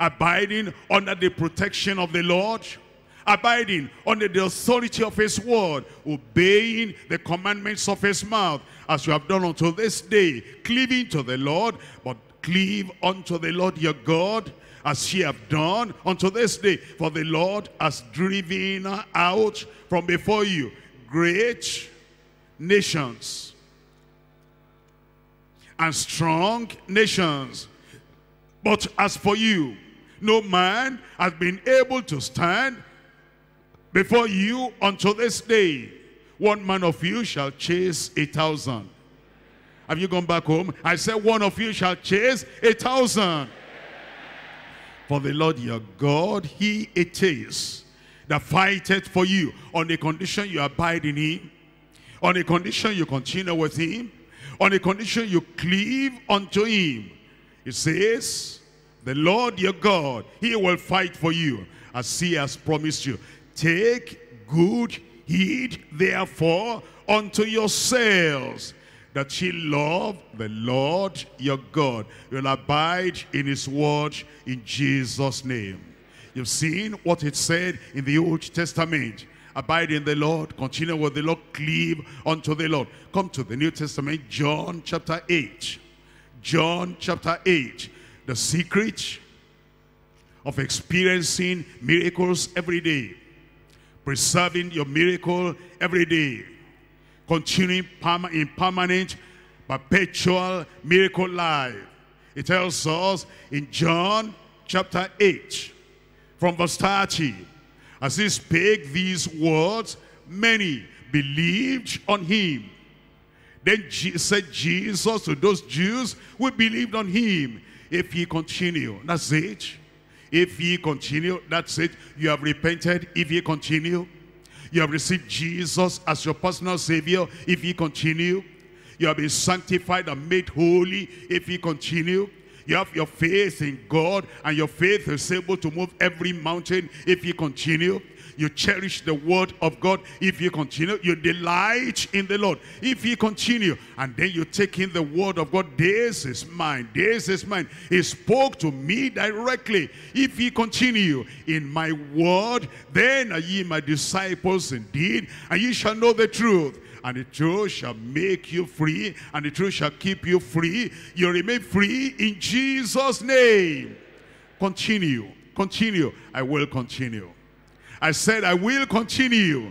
abiding under the protection of the Lord, abiding under the authority of his word, obeying the commandments of his mouth, as you have done unto this day, cleaving to the Lord. But cleave unto the Lord your God, as ye have done unto this day, for the Lord has driven out from before you great nations and strong nations. But as for you, no man has been able to stand before you unto this day. One man of you shall chase 1,000. Have you gone back home? I said, one of you shall chase 1,000. Yeah. For the Lord your God, he it is that fighteth for you, on the condition you abide in him, on the condition you continue with him, on the condition you cleave unto him. It says, the Lord your God, he will fight for you, as he has promised you. Take good heed, therefore, unto yourselves, that ye love the Lord your God. You'll abide in his word, in Jesus' name. You've seen what it said in the Old Testament. Abide in the Lord, continue with the Lord, cleave unto the Lord. Come to the New Testament, John chapter 8. John chapter 8. The secret of experiencing miracles every day, preserving your miracle every day, continuing in permanent perpetual miracle life. It tells us in John chapter 8 from verse 30, as he spake these words, many believed on him. Then said Jesus to those Jews who believed on him, if ye continue, that's it. If ye continue, that's it. You have repented if ye continue. You have received Jesus as your personal Savior if ye continue. You have been sanctified and made holy if ye continue. You have your faith in God, and your faith is able to move every mountain if ye continue. You cherish the word of God if you continue. You delight in the Lord if you continue. And then you take in the word of God. This is mine. This is mine. He spoke to me directly. If you continue in my word, then are ye my disciples indeed, and ye shall know the truth. And the truth shall make you free, and the truth shall keep you free. You remain free in Jesus' name. Continue. Continue. I will continue. I said, I will continue.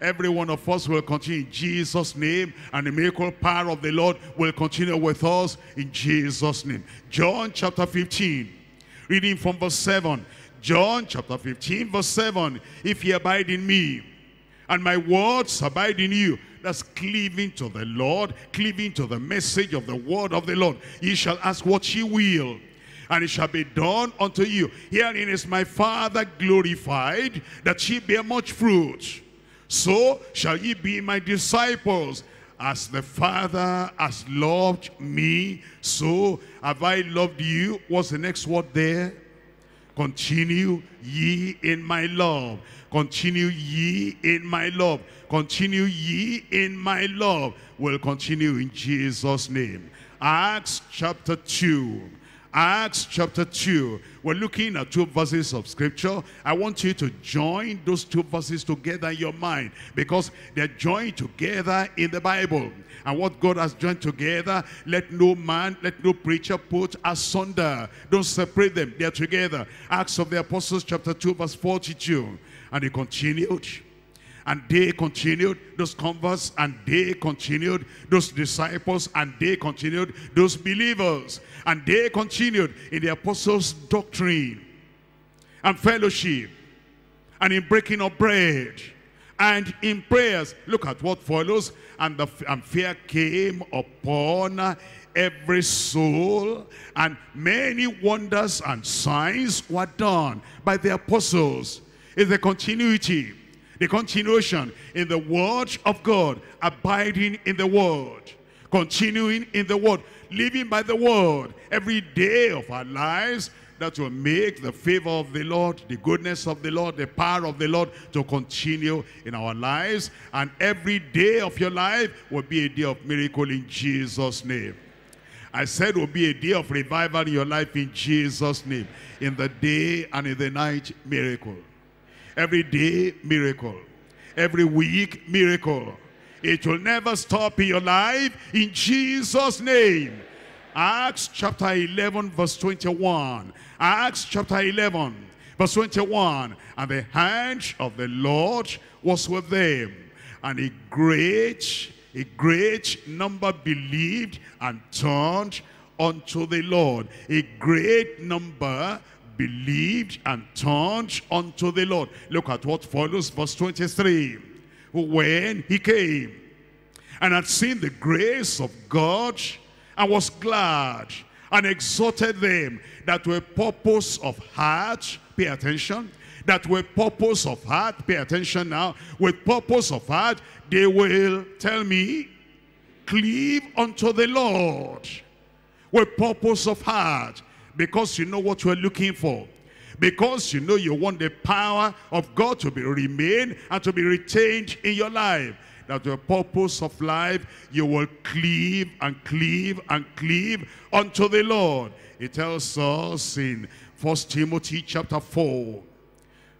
Every one of us will continue in Jesus' name, and the miracle power of the Lord will continue with us in Jesus' name. John chapter 15, reading from verse 7. John chapter 15, verse 7. If ye abide in me, and my words abide in you, that's cleaving to the Lord, cleaving to the message of the word of the Lord. Ye shall ask what ye will, and it shall be done unto you. Herein is my Father glorified, that ye bear much fruit. So shall ye be my disciples. As the Father has loved me, so have I loved you. What's the next word there? Continue ye in my love. Continue ye in my love. Continue ye in my love. We'll continue in Jesus' name. Acts chapter 2. Acts chapter 2. We're looking at two verses of scripture. I want you to join those two verses together in your mind, because they're joined together in the Bible. And what God has joined together, let no man, let no preacher put asunder. Don't separate them. They're together. Acts of the Apostles chapter 2 verse 42. And they continued. And they continued, those converts, and they continued, those disciples, and they continued, those believers. And they continued in the apostles' doctrine and fellowship, and in breaking of bread, and in prayers. Look at what follows. And fear came upon every soul, and many wonders and signs were done by the apostles. It's the continuity, the continuation in the word of God, abiding in the word, continuing in the word, living by the word every day of our lives, that will make the favor of the Lord, the goodness of the Lord, the power of the Lord to continue in our lives. And every day of your life will be a day of miracle in Jesus' name. I said will be a day of revival in your life in Jesus' name. In the day and in the night, miracle. Every day, miracle. Every week, miracle. It will never stop in your life in Jesus' name. Acts chapter 11, verse 21. Acts chapter 11, verse 21. And the hand of the Lord was with them, and a great number believed and turned unto the Lord. A great number believed and turned unto the Lord. Look at what follows, verse 23. When he came and had seen the grace of God, and was glad, and exhorted them that were purpose of heart. Pay attention. That were purpose of heart. Pay attention now. With purpose of heart, they will, tell me, cleave unto the Lord. With purpose of heart. Because you know what you are looking for. Because you know you want the power of God to be remain and to be retained in your life. That the purpose of life, you will cleave and cleave and cleave unto the Lord. It tells us in 1 Timothy chapter 4.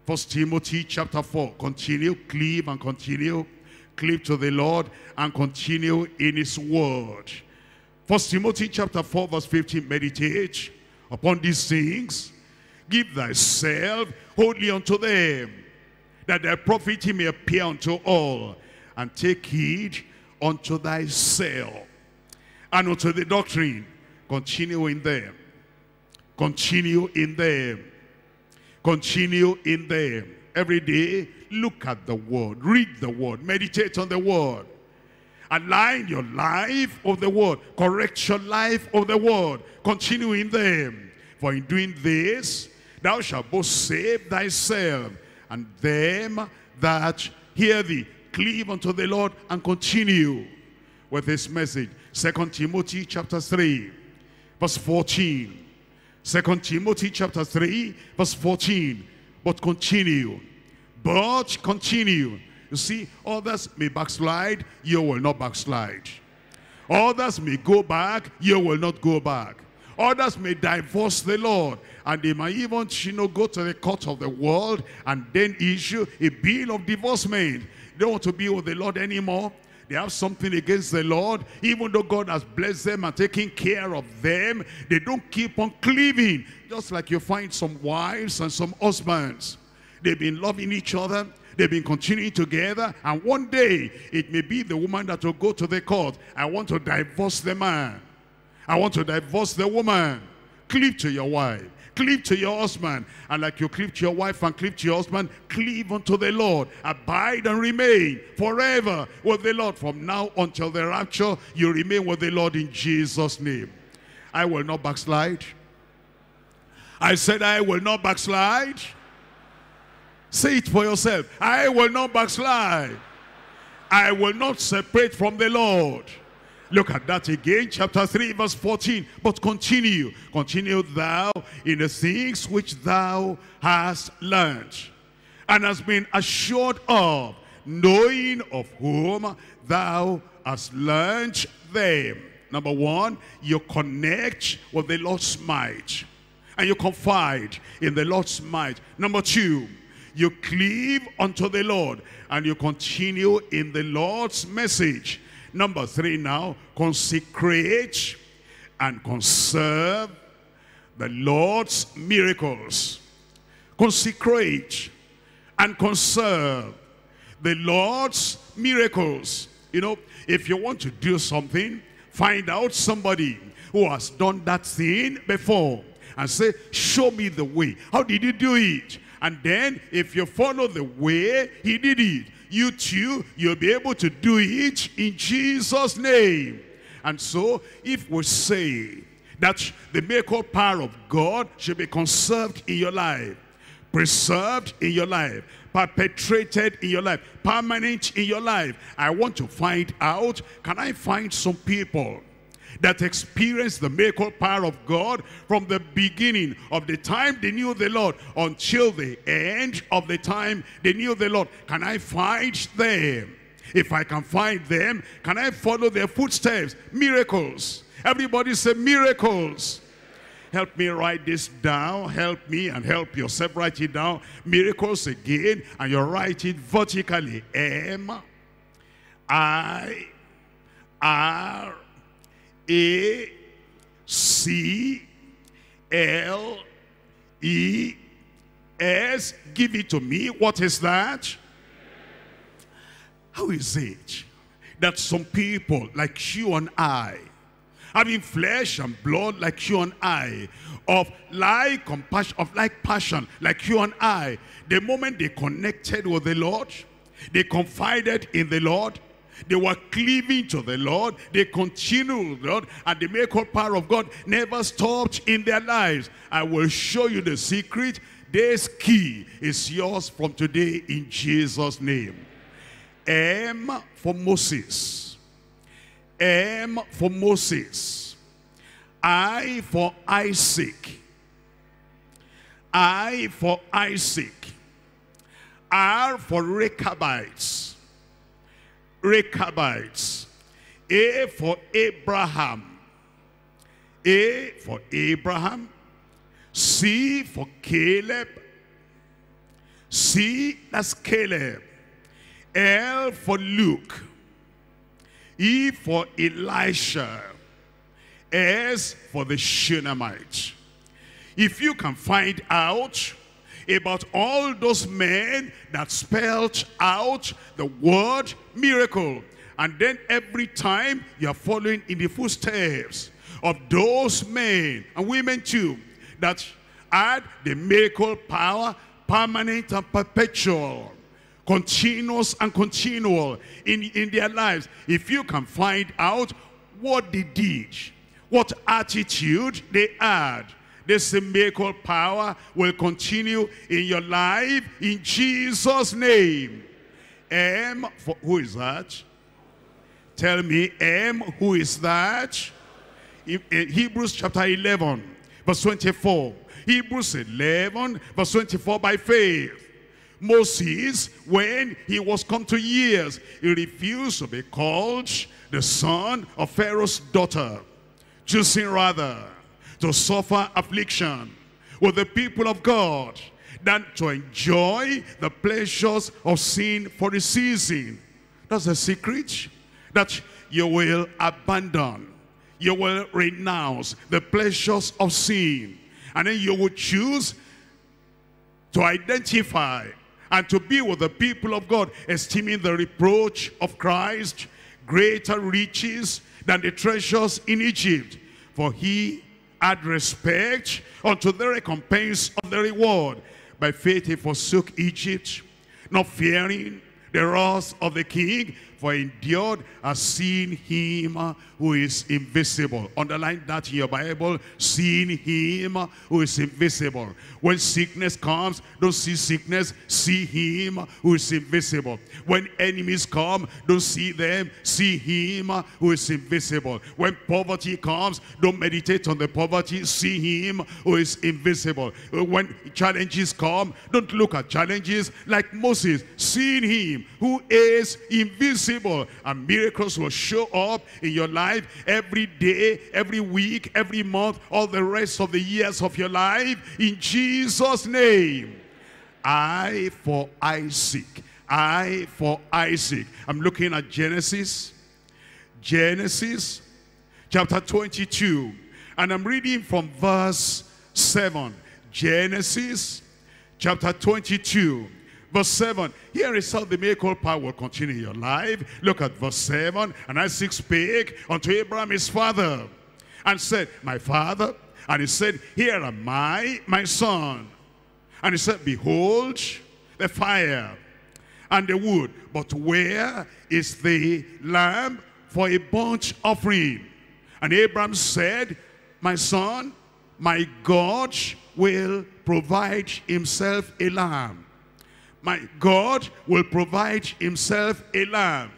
1 Timothy chapter 4. Continue, cleave and continue. Cleave to the Lord and continue in his word. 1 Timothy chapter 4 verse 15. Meditate upon these things, give thyself wholly unto them, that thy profit may appear unto all. And take heed unto thyself, and unto the doctrine. Continue in them. Continue in them. Continue in them. Every day, look at the word, read the word, meditate on the word. Align your life of the word, correct your life of the word. Continue in them. For in doing this, thou shalt both save thyself and them that hear thee. Cleave unto the Lord and continue with this message. 2 Timothy chapter 3, verse 14. 2 Timothy chapter 3, verse 14. But continue. But continue. You see, others may backslide, you will not backslide. Others may go back, you will not go back. Others may divorce the Lord, and they might even, you know, go to the court of the world and then issue a bill of divorcement. They don't want to be with the Lord anymore. They have something against the Lord. Even though God has blessed them and taken care of them, they don't keep on cleaving. Just like you find some wives and some husbands. They've been loving each other. They've been continuing together. And one day, it may be the woman that will go to the court. I want to divorce the man. I want to divorce the woman. Cleave to your wife. Cleave to your husband. And like you cleave to your wife and cleave to your husband, cleave unto the Lord. Abide and remain forever with the Lord. From now until the rapture, you remain with the Lord in Jesus' name. I will not backslide. I said I will not backslide. Say it for yourself. I will not backslide. I will not separate from the Lord. Look at that again, chapter 3, verse 14. But continue. Continue thou in the things which thou hast learned, and hast been assured of, knowing of whom thou hast learned them. Number one, you connect with the Lord's might, and you confide in the Lord's might. Number two, you cleave unto the Lord, and you continue in the Lord's message. Number three now, consecrate and conserve the Lord's miracles. Consecrate and conserve the Lord's miracles. You know, if you want to do something, find out somebody who has done that thing before and say, show me the way. How did you do it? And then if you follow the way he did it, you too, you'll be able to do it in Jesus' name. And so, if we say that the miracle power of God should be conserved in your life, preserved in your life, perpetrated in your life, permanent in your life, I want to find out, can I find some people that experienced the miracle power of God from the beginning of the time they knew the Lord until the end of the time they knew the Lord? Can I find them? If I can find them, can I follow their footsteps? Miracles. Everybody say miracles. Help me write this down. Help me and help yourself write it down. Miracles again, and you write it vertically. M-I-R-A-C-L-E-S. Give it to me. What is that? How is it that some people like you and I, having flesh and blood like you and I, of like compassion, of like passion like you and I, the moment they connected with the Lord, they confided in the Lord, they were cleaving to the Lord, they continued, Lord, and the miracle power of God never stopped in their lives. I will show you the secret. This key is yours from today in Jesus' name. M for Moses. M for Moses. I for Isaac. I for Isaac. R for Rechabites. Rechabites. A for Abraham. A for Abraham. C for Caleb. C, that's Caleb. L for Luke. E for Elisha. S for the Shunammite. If you can find out about all those men that spelled out the word miracle, And then every time you are following in the footsteps of those men and women too that had the miracle power, permanent and perpetual, continuous and continual in their lives. If you can find out what they did, what attitude they had, this miracle power will continue in your life in Jesus' name. M for, who is that? Tell me, M, who is that? In Hebrews chapter 11, verse 24. Hebrews 11, verse 24, by faith, Moses, when he was come to years, he refused to be called the son of Pharaoh's daughter, choosing rather to suffer affliction with the people of God than to enjoy the pleasures of sin for a season. That's the secret, that you will abandon, you will renounce the pleasures of sin, and then you will choose to identify and to be with the people of God, esteeming the reproach of Christ greater riches than the treasures in Egypt, for he had respect unto the recompense of the reward. By faith he forsook Egypt, not fearing the wrath of the king, for endured as seeing him who is invisible. Underline that in your Bible, seeing him who is invisible. When sickness comes, don't see sickness, see him who is invisible. When enemies come, don't see them, see him who is invisible. When poverty comes, don't meditate on the poverty, see him who is invisible. When challenges come, don't look at challenges like Moses, seeing him who is invisible. And miracles will show up in your life every day, every week, every month, all the rest of the years of your life in Jesus' name. I for Isaac. I for Isaac. I'm looking at Genesis. Genesis chapter 22. And I'm reading from verse 7. Genesis chapter 22. Verse 7, here is how the miracle power will continue in your life. Look at verse 7. And Isaac spake unto Abraham his father, and said, My father. And he said, Here am I, my son. And he said, Behold the fire and the wood, but where is the lamb for a burnt offering? And Abraham said, My son, my God will provide himself a lamb. My God will provide himself a lamb.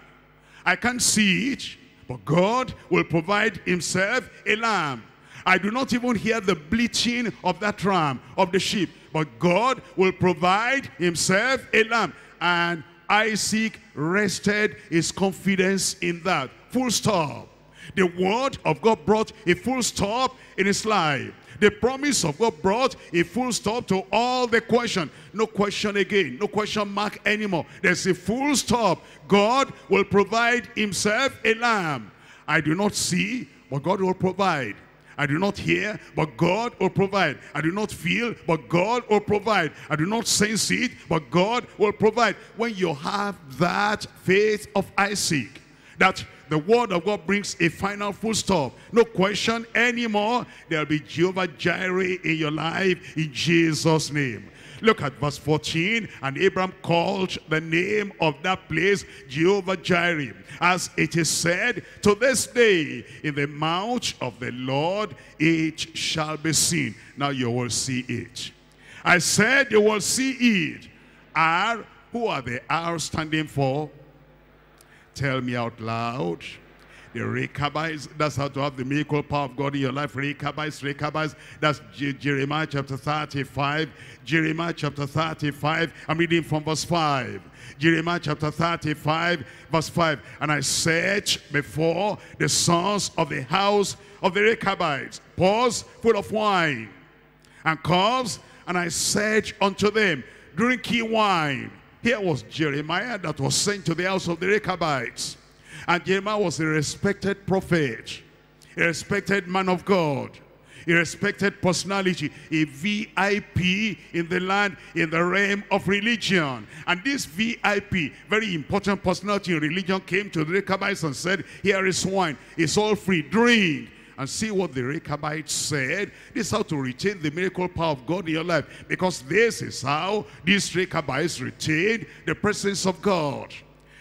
I can't see it, but God will provide himself a lamb. I do not even hear the bleating of that ram, of the sheep, but God will provide himself a lamb. And Isaac rested his confidence in that. Full stop. The word of God brought a full stop in his life. The promise of God brought a full stop to all the question. No question again. No question mark anymore. There's a full stop. God will provide himself a lamb. I do not see, but God will provide. I do not hear, but God will provide. I do not feel, but God will provide. I do not sense it, but God will provide. When you have that faith of Isaac, that the word of God brings a final full stop. No question anymore. There'll be Jehovah Jireh in your life in Jesus' name. Look at verse 14. And Abraham called the name of that place Jehovah Jireh, as it is said, to this day, in the mount of the Lord it shall be seen. Now you will see it. I said you will see it. R, who are the R standing for? Tell me out loud. The Rechabites, that's how to have the miracle power of God in your life. Rechabites, Rechabites. That's Jeremiah chapter 35. Jeremiah chapter 35. I'm reading from verse 5. Jeremiah chapter 35, verse 5. And I searched before the sons of the house of the Rechabites, pots full of wine and cups, and I searched unto them, drink ye wine. Here was Jeremiah that was sent to the house of the Rechabites. And Jeremiah was a respected prophet, a respected man of God, a respected personality, a VIP in the land, in the realm of religion. And this VIP, very important personality in religion, came to the Rechabites and said, here is wine, it's all free, drink. And see what the Rechabites said. This is how to retain the miracle power of God in your life, because this is how these Rechabites retained the presence of God,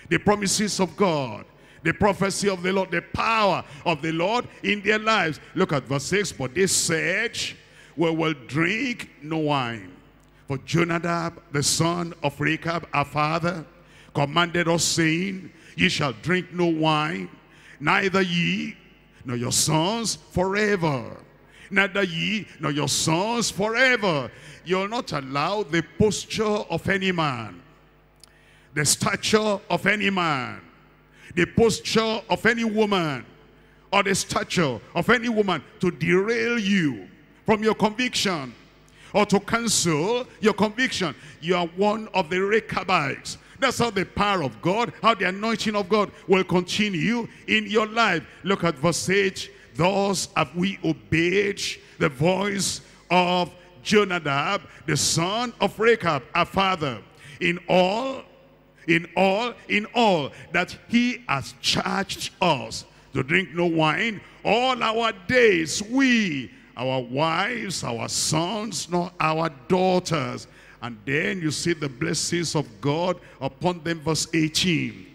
the promises of God, the prophecy of the Lord, the power of the Lord in their lives. Look at verse 6. But they said, we will drink no wine. For Jonadab, the son of Rechab, our father, commanded us, saying, ye shall drink no wine, neither ye nor your sons forever. Neither ye nor your sons forever. You'll not allow the posture of any man, the stature of any man, the posture of any woman, or the stature of any woman to derail you from your conviction or to cancel your conviction. You are one of the Rechabites. That's how the power of God, how the anointing of God will continue in your life. Look at verse 8. Thus have we obeyed the voice of Jonadab, the son of Rechab, our father, in all that he has charged us to drink no wine all our days, we, our wives, our sons, nor our daughters. And then you see the blessings of God upon them. Verse 18.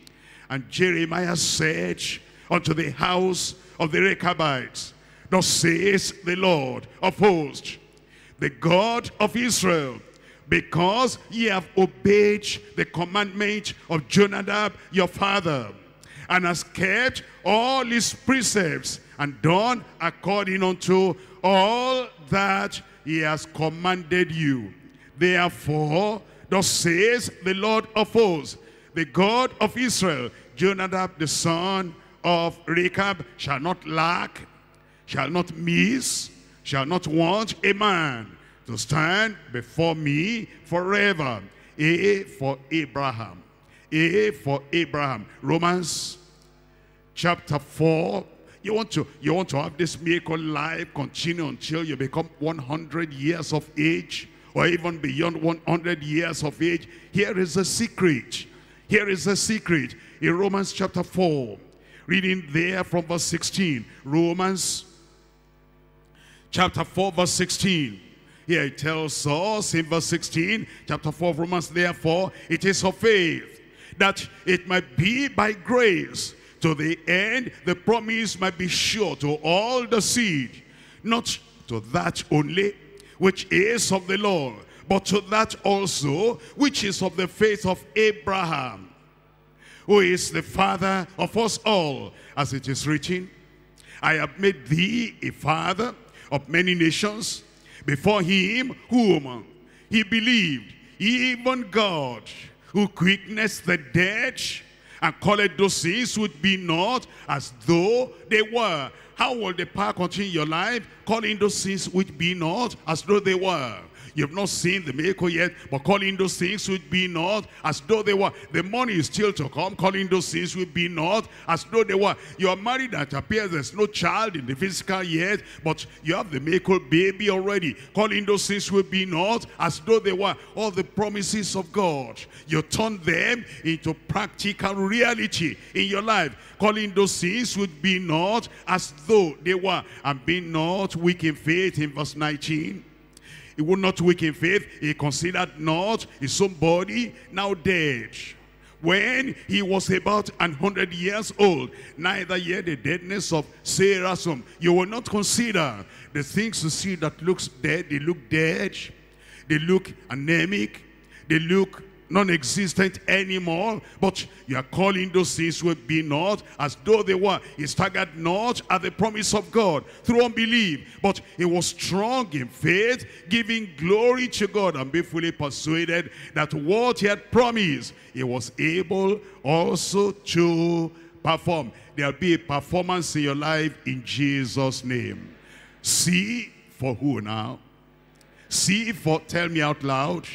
And Jeremiah said unto the house of the Rechabites, thus says the Lord of hosts, the God of Israel, because ye have obeyed the commandment of Jonadab your father, and has kept all his precepts, and done according unto all that he has commanded you. Therefore, thus says the Lord of hosts, the God of Israel, Jonadab the son of Rechab shall not lack, shall not miss, shall not want a man to stand before me forever. A for Abraham. A for Abraham. Romans chapter 4. You want to have this miracle life continue until you become 100 years of age, or even beyond 100 years of age. Here is a secret. Here is a secret. In Romans chapter 4, reading there from verse 16. Romans chapter 4, verse 16. Here it tells us in verse 16, chapter 4 of Romans, therefore it is of faith, that it might be by grace, to the end the promise might be sure to all the seed, not to that only which is of the Lord, but to that also which is of the faith of Abraham, who is the father of us all, as it is written, I have made thee a father of many nations, before him whom he believed, even God, who quickens the dead, and calleth those things which be not as though they were. How will the power continue your life? Calling those things which be not as though they were. You have not seen the miracle yet, but calling those things which be not as though they were. The money is still to come. Calling those things which be not as though they were. You are married and it appears there's no child in the physical yet, but you have the miracle baby already. Calling those things which be not as though they were. All the promises of God, you turn them into practical reality in your life. Calling those things which be not as though they were, and be not weak in faith. In verse 19. He would not weak in faith. He considered not his own body now dead, when he was about 100 years old, neither yet the deadness of Sarah's womb. You will not consider the things you see that looks dead. They look dead. They look anemic. They look non-existent anymore, but you are calling those things will be not as though they were. He staggered not at the promise of God through unbelief, but he was strong in faith, giving glory to God, and be fully persuaded that what he had promised, he was able also to perform. There'll be a performance in your life in Jesus' name. See for who now? See for, tell me out loud.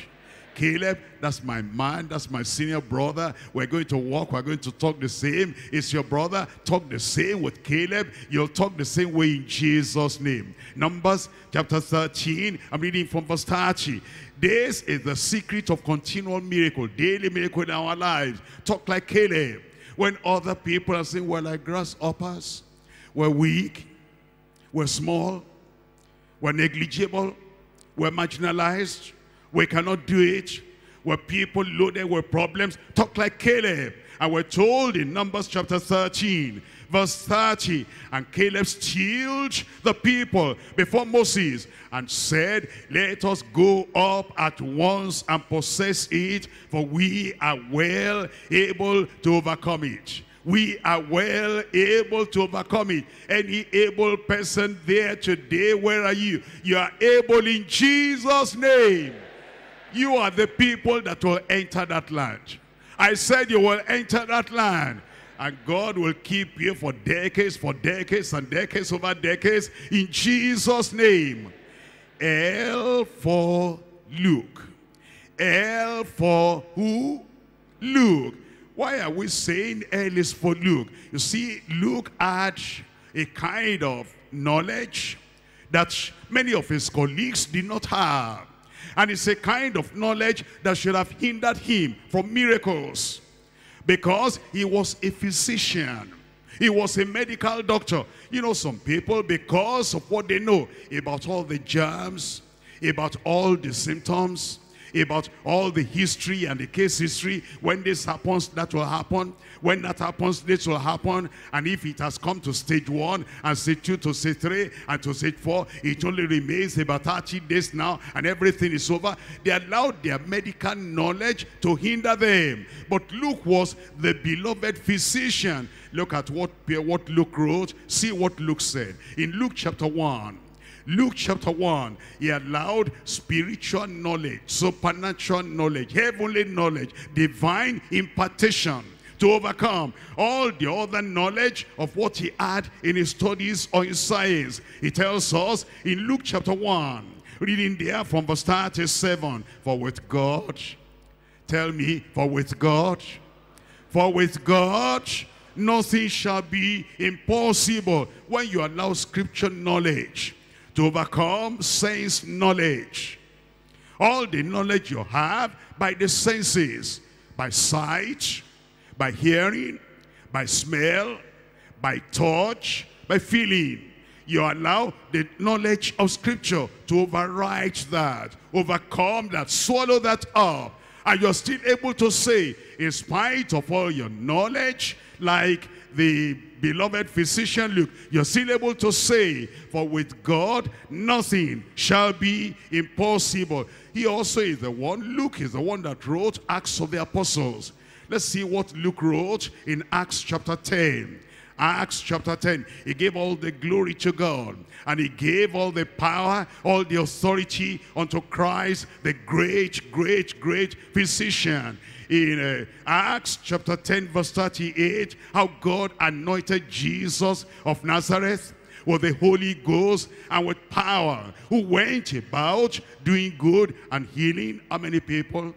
Caleb, that's my man, that's my senior brother. We're going to walk, we're going to talk the same. It's your brother, talk the same with Caleb. You'll talk the same way in Jesus' name. Numbers chapter 13, I'm reading from verse 30. This is the secret of continual miracle, daily miracle in our lives. Talk like Caleb. When other people are saying we're like grasshoppers, we're weak, we're small, we're negligible, we're marginalized, we cannot do it, we're people loaded with problems, talk like Caleb. And we're told in Numbers chapter 13, verse 30, and Caleb stilled the people before Moses and said, let us go up at once and possess it, for we are well able to overcome it. We are well able to overcome it. Any able person there today, where are you? You are able in Jesus' name. You are the people that will enter that land. I said you will enter that land. And God will keep you for decades and decades over decades in Jesus' name. L for Luke. L for who? Luke. Why are we saying L is for Luke? You see, Luke had a kind of knowledge that many of his colleagues did not have. And it's a kind of knowledge that should have hindered him from miracles. Because he was a physician. He was a medical doctor. You know, some people, because of what they know about all the germs, about all the symptoms, about all the history and the case history, when this happens, that will happen. When that happens, this will happen. And if it has come to stage 1 and stage 2 to stage 3 and to stage 4, it only remains about 30 days now and everything is over. They allowed their medical knowledge to hinder them. But Luke was the beloved physician. Look at what Luke wrote. See what Luke said. In Luke chapter 1. Luke chapter 1, he allowed spiritual knowledge, supernatural knowledge, heavenly knowledge, divine impartation to overcome all the other knowledge of what he had in his studies or in science. He tells us in Luke chapter 1, reading there from verse 37, for with God, nothing shall be impossible. When you allow scripture knowledge to overcome sense knowledge, all the knowledge you have by the senses, by sight, by hearing, by smell, by touch, by feeling, you allow the knowledge of scripture to override that, overcome that, swallow that up. And you're still able to say, in spite of all your knowledge, like the beloved physician Luke, you're still able to say, for with God nothing shall be impossible. He also is the one, Luke is the one that wrote Acts of the Apostles. Let's see what Luke wrote in Acts chapter 10. Acts chapter 10, he gave all the glory to God, and he gave all the power, all the authority unto Christ, the great, great, great physician. In Acts chapter 10 verse 38, how God anointed Jesus of Nazareth with the Holy Ghost and with power, who went about doing good and healing. How many people?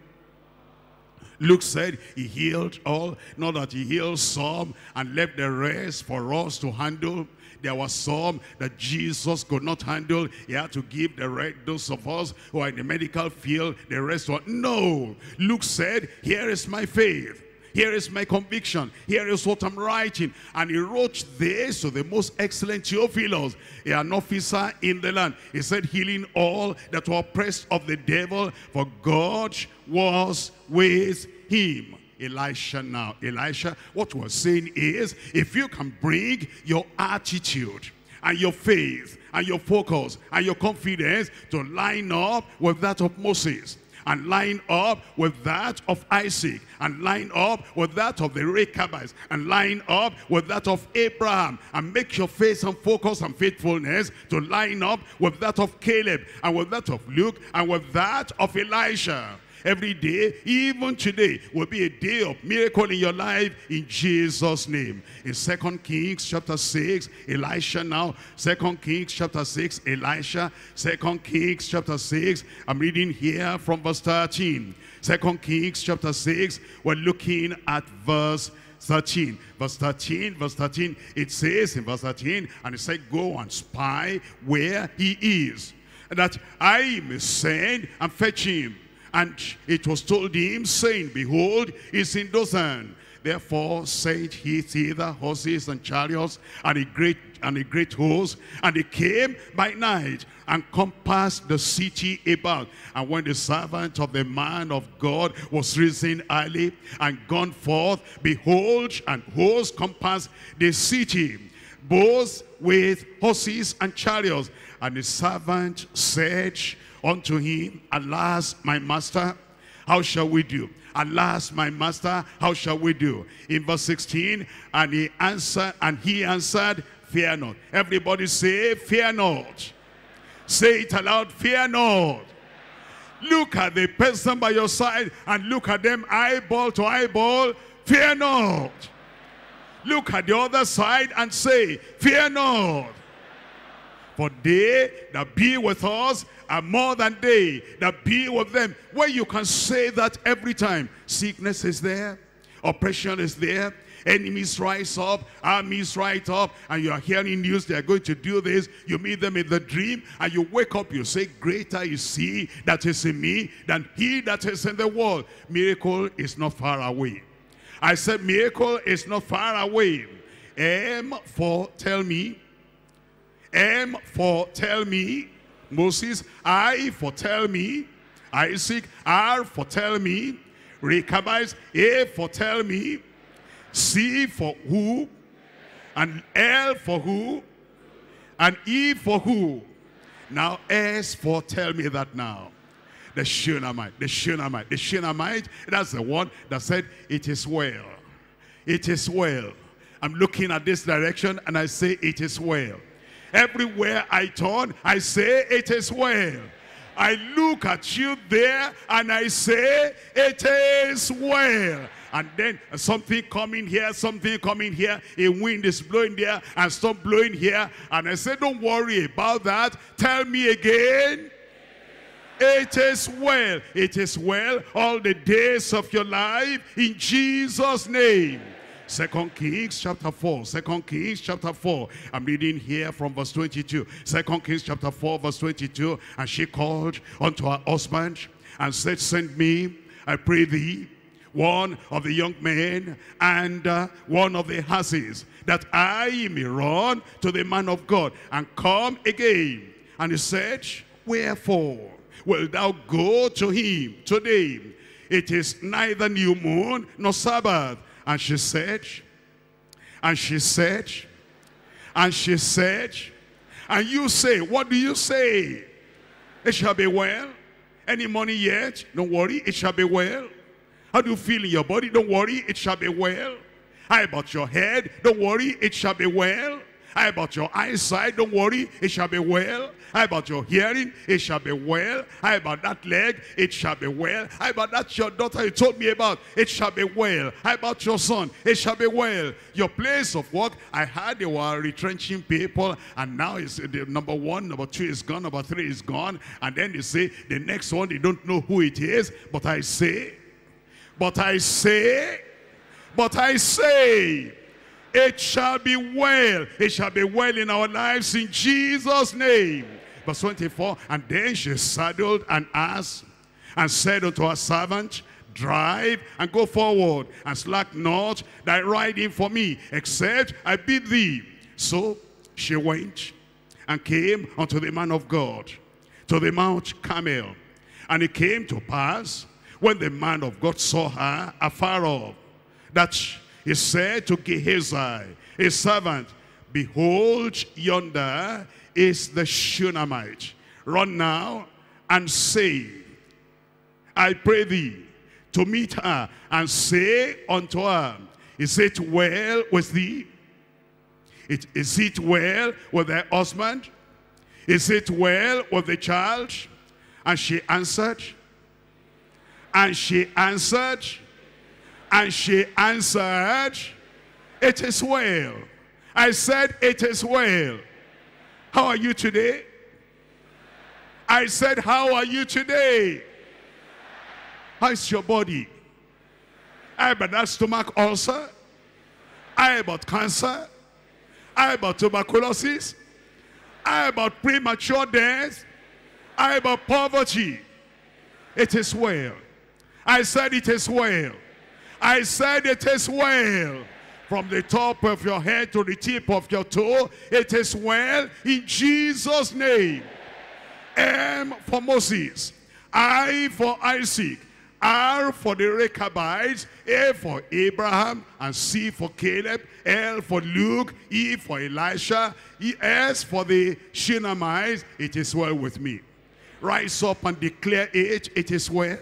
Luke said he healed all, not that he healed some and left the rest for us to handle. There were some that Jesus could not handle. He had to give the rest, those of us who are in the medical field, the rest were. No, Luke said, here is my faith. Here is my conviction. Here is what I'm writing. And he wrote this to the most excellent Theophilus, an officer in the land. He said, healing all that were oppressed of the devil, for God was with him. Elisha now. Elisha, what we're saying is, if you can bring your attitude and your faith and your focus and your confidence to line up with that of Moses, and line up with that of Isaac, and line up with that of the Rechabites, and line up with that of Abraham, and make your faith and focus and faithfulness to line up with that of Caleb, and with that of Luke, and with that of Elisha. Every day, even today, will be a day of miracle in your life in Jesus' name. In 2 Kings chapter 6, Elisha now. 2 Kings chapter 6, Elisha. 2 Kings chapter 6, I'm reading here from verse 13. 2 Kings chapter 6, we're looking at verse 13. Verse 13, it says in verse 13, and it said, go and spy where he is, that I may send and fetch him. And it was told him, saying, behold, he's in Dothan. Therefore sent he thither horses and chariots and a great host, and they came by night and compassed the city about. And when the servant of the man of God was risen early and gone forth, behold, an host compassed the city, both with horses and chariots. And the servant said unto him, alas, my master, how shall we do? Alas, my master, how shall we do? In verse 16, and he answered, fear not. Everybody say, fear not. Say it aloud, fear not. Look at the person by your side and look at them eyeball to eyeball, fear not. Look at the other side and say, fear not. For they that be with us are more than they that be with them. Where you can say that every time. Sickness is there, oppression is there, enemies rise up, armies rise up, and you are hearing news, they are going to do this. You meet them in the dream, and you wake up, you say, greater is he that is in me than he that is in the world. Miracle is not far away. I said, miracle is not far away. M for tell me. M for tell me, Moses. I for tell me, Isaac. R for tell me, Rechabites. A for tell me, C for who, and L for who, and E for who. Now S for tell me that now. The Shunammite, the Shunammite, the Shunammite. That's the one that said, it is well. It is well. I'm looking at this direction and I say, it is well. Everywhere I turn, I say, it is well. I look at you there and I say, it is well. And then something coming here, something coming here. A wind is blowing there and storm blowing here. And I say, don't worry about that. Tell me again. It is well. It is well all the days of your life in Jesus' name. 2 Kings chapter 4. 2 Kings chapter 4. I'm reading here from verse 22. 2 Kings chapter 4 verse 22. And she called unto her husband and said, send me, I pray thee, one of the young men and one of the asses, that I may run to the man of God and come again. And he said, wherefore wilt thou go to him today? It is neither new moon nor Sabbath. And she said, and she said, and she said, and you say, what do you say? It shall be well. Any money yet? Don't worry, it shall be well. How do you feel in your body? Don't worry, it shall be well. How about your head? Don't worry, it shall be well. How about your eyesight? Don't worry, it shall be well. How about your hearing? It shall be well. How about that leg? It shall be well. How about that your daughter you told me about? It shall be well. How about your son? It shall be well. Your place of work, I heard they were retrenching people, and now it's number one, number two is gone, number three is gone, and then they say the next one, they don't know who it is. But I say, but I say, but I say, it shall be well. It shall be well in our lives in Jesus' name. Verse 24, and then she saddled an ass and said unto her servant, drive and go forward, and slack not thy riding for me, except I bid thee. So she went and came unto the man of God, to the Mount Carmel. And it came to pass, when the man of God saw her afar off, that he said to Gehazi, his servant, behold, yonder is the Shunammite. Run now and say, I pray thee, to meet her, and say unto her, is it well with thee? Is it well with thy husband? Is it well with the child? And she answered And she answered, it is well. I said, it is well. How are you today? I said, how are you today? How's your body? I about that stomach ulcer? I about cancer? I about tuberculosis? I about premature death? I about poverty? It is well. I said, it is well. I said, it is well. From the top of your head to the tip of your toe, it is well in Jesus' name. M for Moses, I for Isaac, R for the Rechabites, A for Abraham, and C for Caleb, L for Luke, E for Elisha, S for the Shunammite, it is well with me. Rise up and declare it, it is well.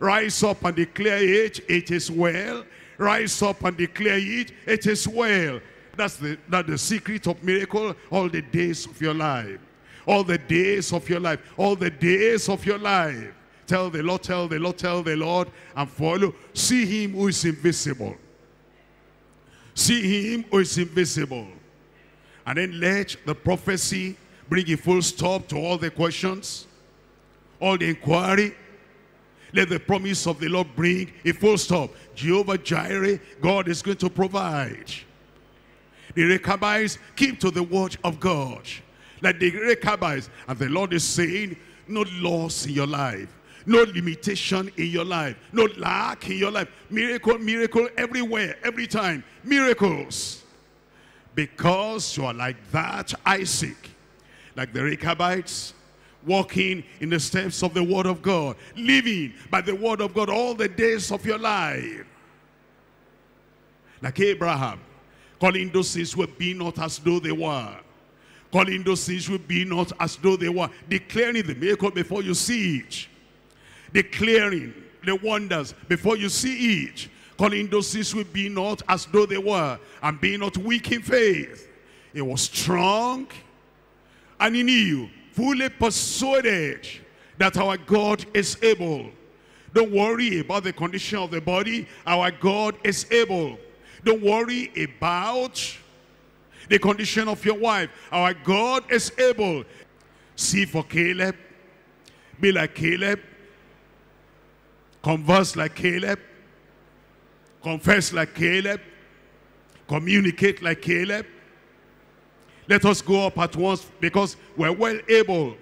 Rise up and declare it, it is well. Rise up and declare it, it is well. That's the secret of miracle all the days of your life. All the days of your life. All the days of your life. Tell the Lord, tell the Lord, tell the Lord, and follow. See him who is invisible. See him who is invisible. And then let the prophecy bring a full stop to all the questions, all the inquiry. Let the promise of the Lord bring a full stop. Jehovah Jireh, God is going to provide. The Rechabites, keep to the word of God. Like the Rechabites, and the Lord is saying, no loss in your life. No limitation in your life. No lack in your life. Miracle, miracle everywhere, every time. Miracles. Because you are like that Isaac. Like the Rechabites, walking in the steps of the word of God, living by the word of God all the days of your life. Like Abraham, calling those things which be not as though they were. Calling those things which be not as though they were. Declaring the miracle before you see it. Declaring the wonders before you see it. Calling those things which be not as though they were, and be not weak in faith. He was strong, and he knew, fully persuaded, that our God is able. Don't worry about the condition of the body. Our God is able. Don't worry about the condition of your wife. Our God is able. See for Caleb. Be like Caleb. Converse like Caleb. Confess like Caleb. Communicate like Caleb. Let us go up at once, because we're well able.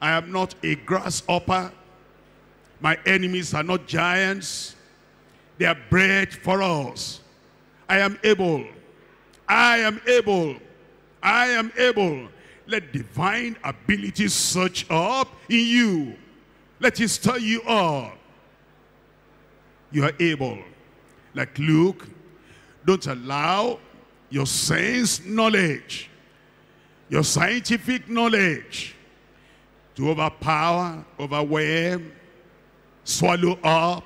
I am not a grasshopper. My enemies are not giants. They are bread for us. I am able. I am able. I am able. Let divine ability search up in you. Let it stir you up. You are able. Like Luke, don't allow your sense knowledge, your scientific knowledge, to overpower, overwhelm, swallow up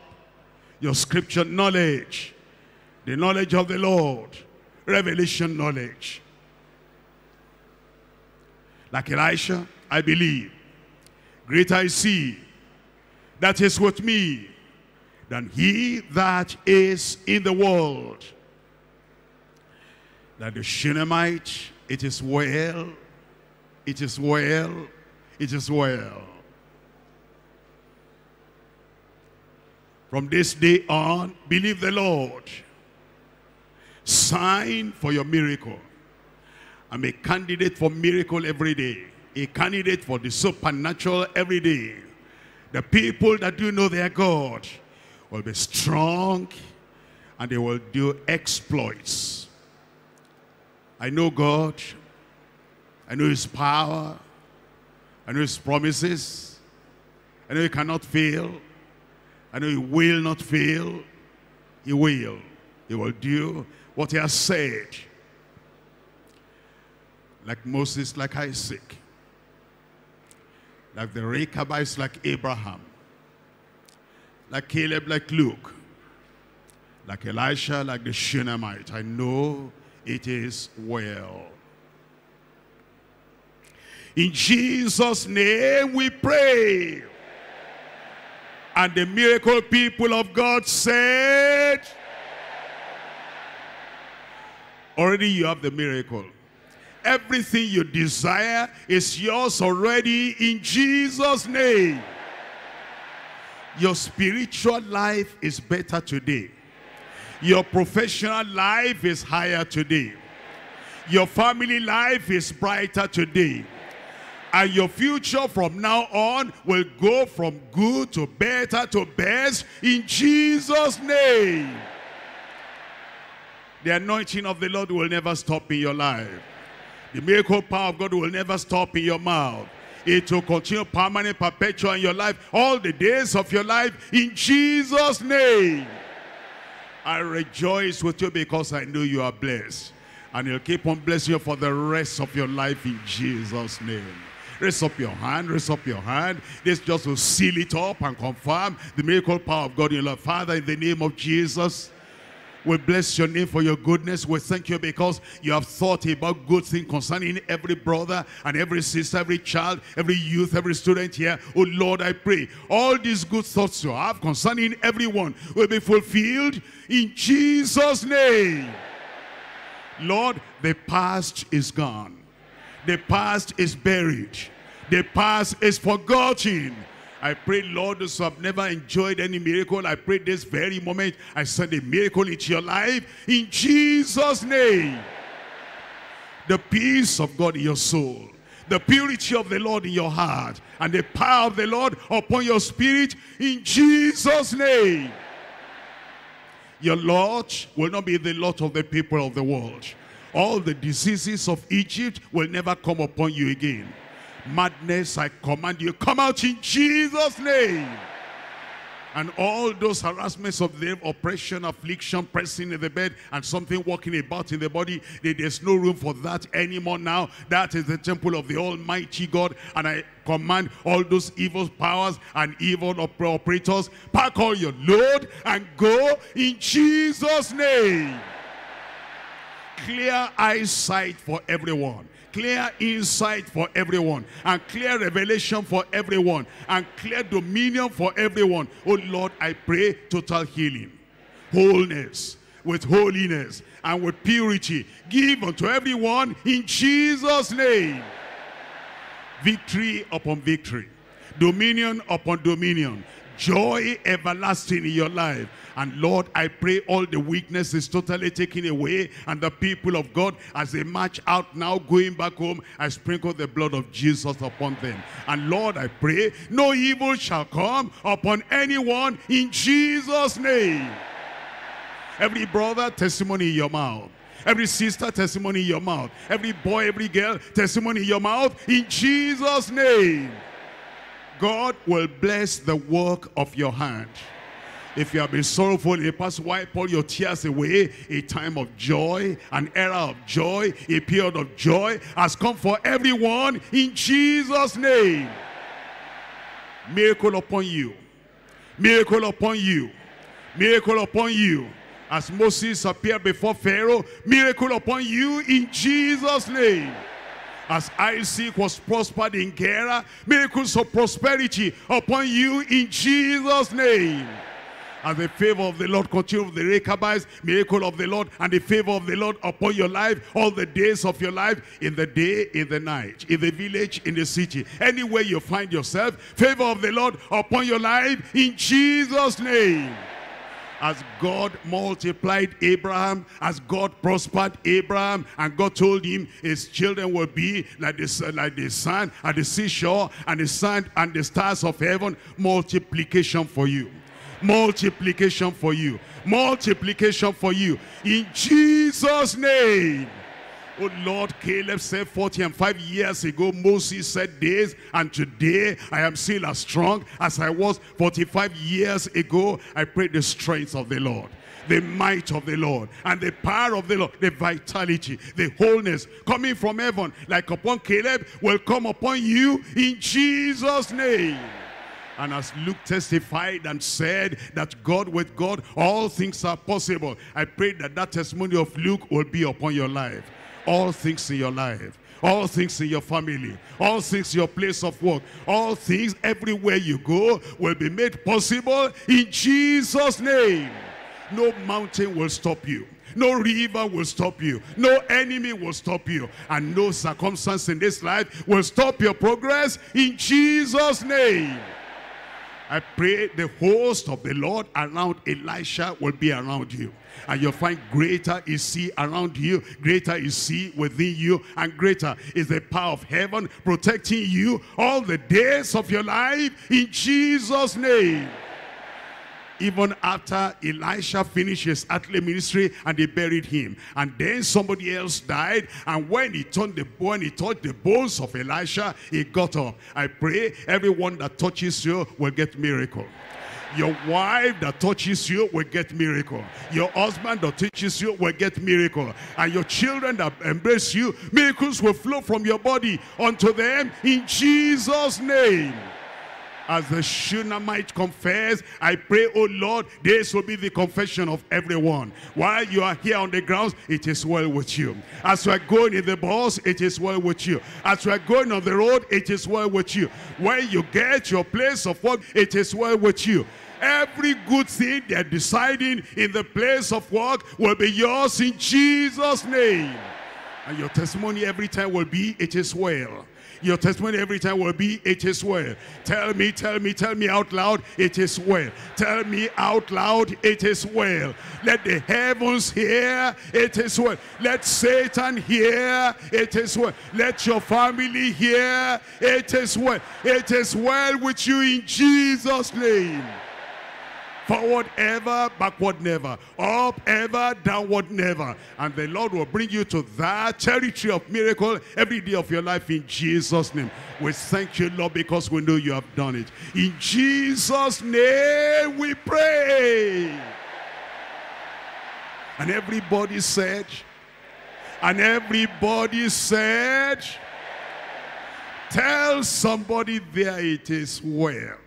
your scripture knowledge, the knowledge of the Lord, revelation knowledge. Like Elisha, I believe, greater is he that is with me than he that is in the world. Like the Shunammite, it is well, it is well, it is well. From this day on, believe the Lord. Sign for your miracle. I'm a candidate for miracle every day. A candidate for the supernatural every day. The people that do know their God will be strong, and they will do exploits. I know God, I know his power, I know his promises, I know he cannot fail, I know he will not fail, he will do what he has said. Like Moses, like Isaac, like the Rechabites, like Abraham, like Caleb, like Luke, like Elisha, like the Shunammite, I know it is well. In Jesus' name we pray. And the miracle people of God said, already you have the miracle. Everything you desire is yours already in Jesus' name. Your spiritual life is better today. Your professional life is higher today. Your family life is brighter today. And your future from now on will go from good to better to best in Jesus' name. The anointing of the Lord will never stop in your life. The miracle power of God will never stop in your mouth. It will continue permanent, perpetual in your life, all the days of your life in Jesus' name. I rejoice with you because I know you are blessed. And he'll keep on blessing you for the rest of your life in Jesus' name. Raise up your hand, raise up your hand. This just to seal it up and confirm the miracle power of God in your life. Father, in the name of Jesus, we bless your name for your goodness. We thank you because you have thought about good things concerning every brother and every sister, every child, every youth, every student here. Oh Lord, I pray all these good thoughts you have concerning everyone will be fulfilled in Jesus' name. Lord, the past is gone. The past is buried. The past is forgotten. I pray, Lord, those who have never enjoyed any miracle, I pray this very moment, I send a miracle into your life in Jesus' name. The peace of God in your soul, the purity of the Lord in your heart, and the power of the Lord upon your spirit in Jesus' name. Your lot will not be the lot of the people of the world. All the diseases of Egypt will never come upon you again. Madness, I command you, come out in Jesus' name. And all those harassments of them, oppression, affliction, pressing in the bed, and something walking about in the body, there's no room for that anymore now. That is the temple of the Almighty God. And I command all those evil powers and evil operators, pack all your load and go in Jesus' name. Clear eyesight for everyone. Clear insight for everyone, and clear revelation for everyone, and clear dominion for everyone. Oh Lord, I pray total healing, wholeness, with holiness, and with purity. Give unto everyone in Jesus' name. Victory upon victory, dominion upon dominion, joy everlasting in your life. And Lord, I pray all the weakness is totally taken away, and the people of God, as they march out now going back home, I sprinkle the blood of Jesus upon them. And Lord, I pray no evil shall come upon anyone in Jesus' name. Every brother, testimony in your mouth. Every sister, testimony in your mouth. Every boy, every girl, testimony in your mouth in Jesus' name. God will bless the work of your hand. If you have been sorrowful, a past, wipe all your tears away. A time of joy, an era of joy, a period of joy has come for everyone in Jesus' name. Miracle upon you. Miracle upon you. Miracle upon you. As Moses appeared before Pharaoh, miracle upon you in Jesus' name. As Isaac was prospered in Gerar, miracles of prosperity upon you in Jesus' name. As the favor of the Lord continue with the Rechabites, miracle of the Lord and the favor of the Lord upon your life, all the days of your life, in the day, in the night, in the village, in the city, anywhere you find yourself, favor of the Lord upon your life in Jesus' name. As God multiplied Abraham, as God prospered Abraham, and God told him his children will be like the sand and the seashore and the sand and the stars of heaven, multiplication for you. Multiplication for you. Multiplication for you. In Jesus' name. Oh Lord, Caleb said 45 years ago, Moses said this, and today I am still as strong as I was 45 years ago. I pray the strength of the Lord, the might of the Lord, and the power of the Lord, the vitality, the wholeness coming from heaven, like upon Caleb, will come upon you in Jesus' name. And as Luke testified and said that God, with God, all things are possible. I pray that that testimony of Luke will be upon your life. All things in your life. all things in your family, all things in your place of work, all things everywhere you go will be made possible in Jesus' name. No mountain will stop you. No river will stop you. No enemy will stop you. And no circumstance in this life will stop your progress in Jesus' name. I pray the host of the Lord around Elisha will be around you. And you'll find greater is he around you, greater is he within you, and greater is the power of heaven protecting you all the days of your life in Jesus' name. Even after Elisha finished his earthly ministry and they buried him, and then somebody else died, and when he touched the bones of Elisha, he got up. I pray everyone that touches you will get miracle. Your wife that touches you will get miracle. Your husband that touches you will get miracle. And your children that embrace you, miracles will flow from your body unto them in Jesus' name. As the Shunammite confessed, I pray, oh Lord, this will be the confession of everyone. While you are here on the grounds, it is well with you. As you are going in the bus, it is well with you. As you are going on the road, it is well with you. When you get your place of work, it is well with you. Every good thing they are deciding in the place of work will be yours in Jesus' name. And your testimony every time will be, it is well. Your testimony every time will be, it is well. Tell me out loud, it is well. Tell me out loud, it is well. Let the heavens hear, it is well. Let Satan hear, it is well. Let your family hear, it is well. It is well with you in Jesus' name. Forward ever, backward never. Up ever, downward never. And the Lord will bring you to that territory of miracle every day of your life in Jesus' name. We thank you, Lord, because we know you have done it. In Jesus' name we pray. And everybody said, tell somebody there it is well.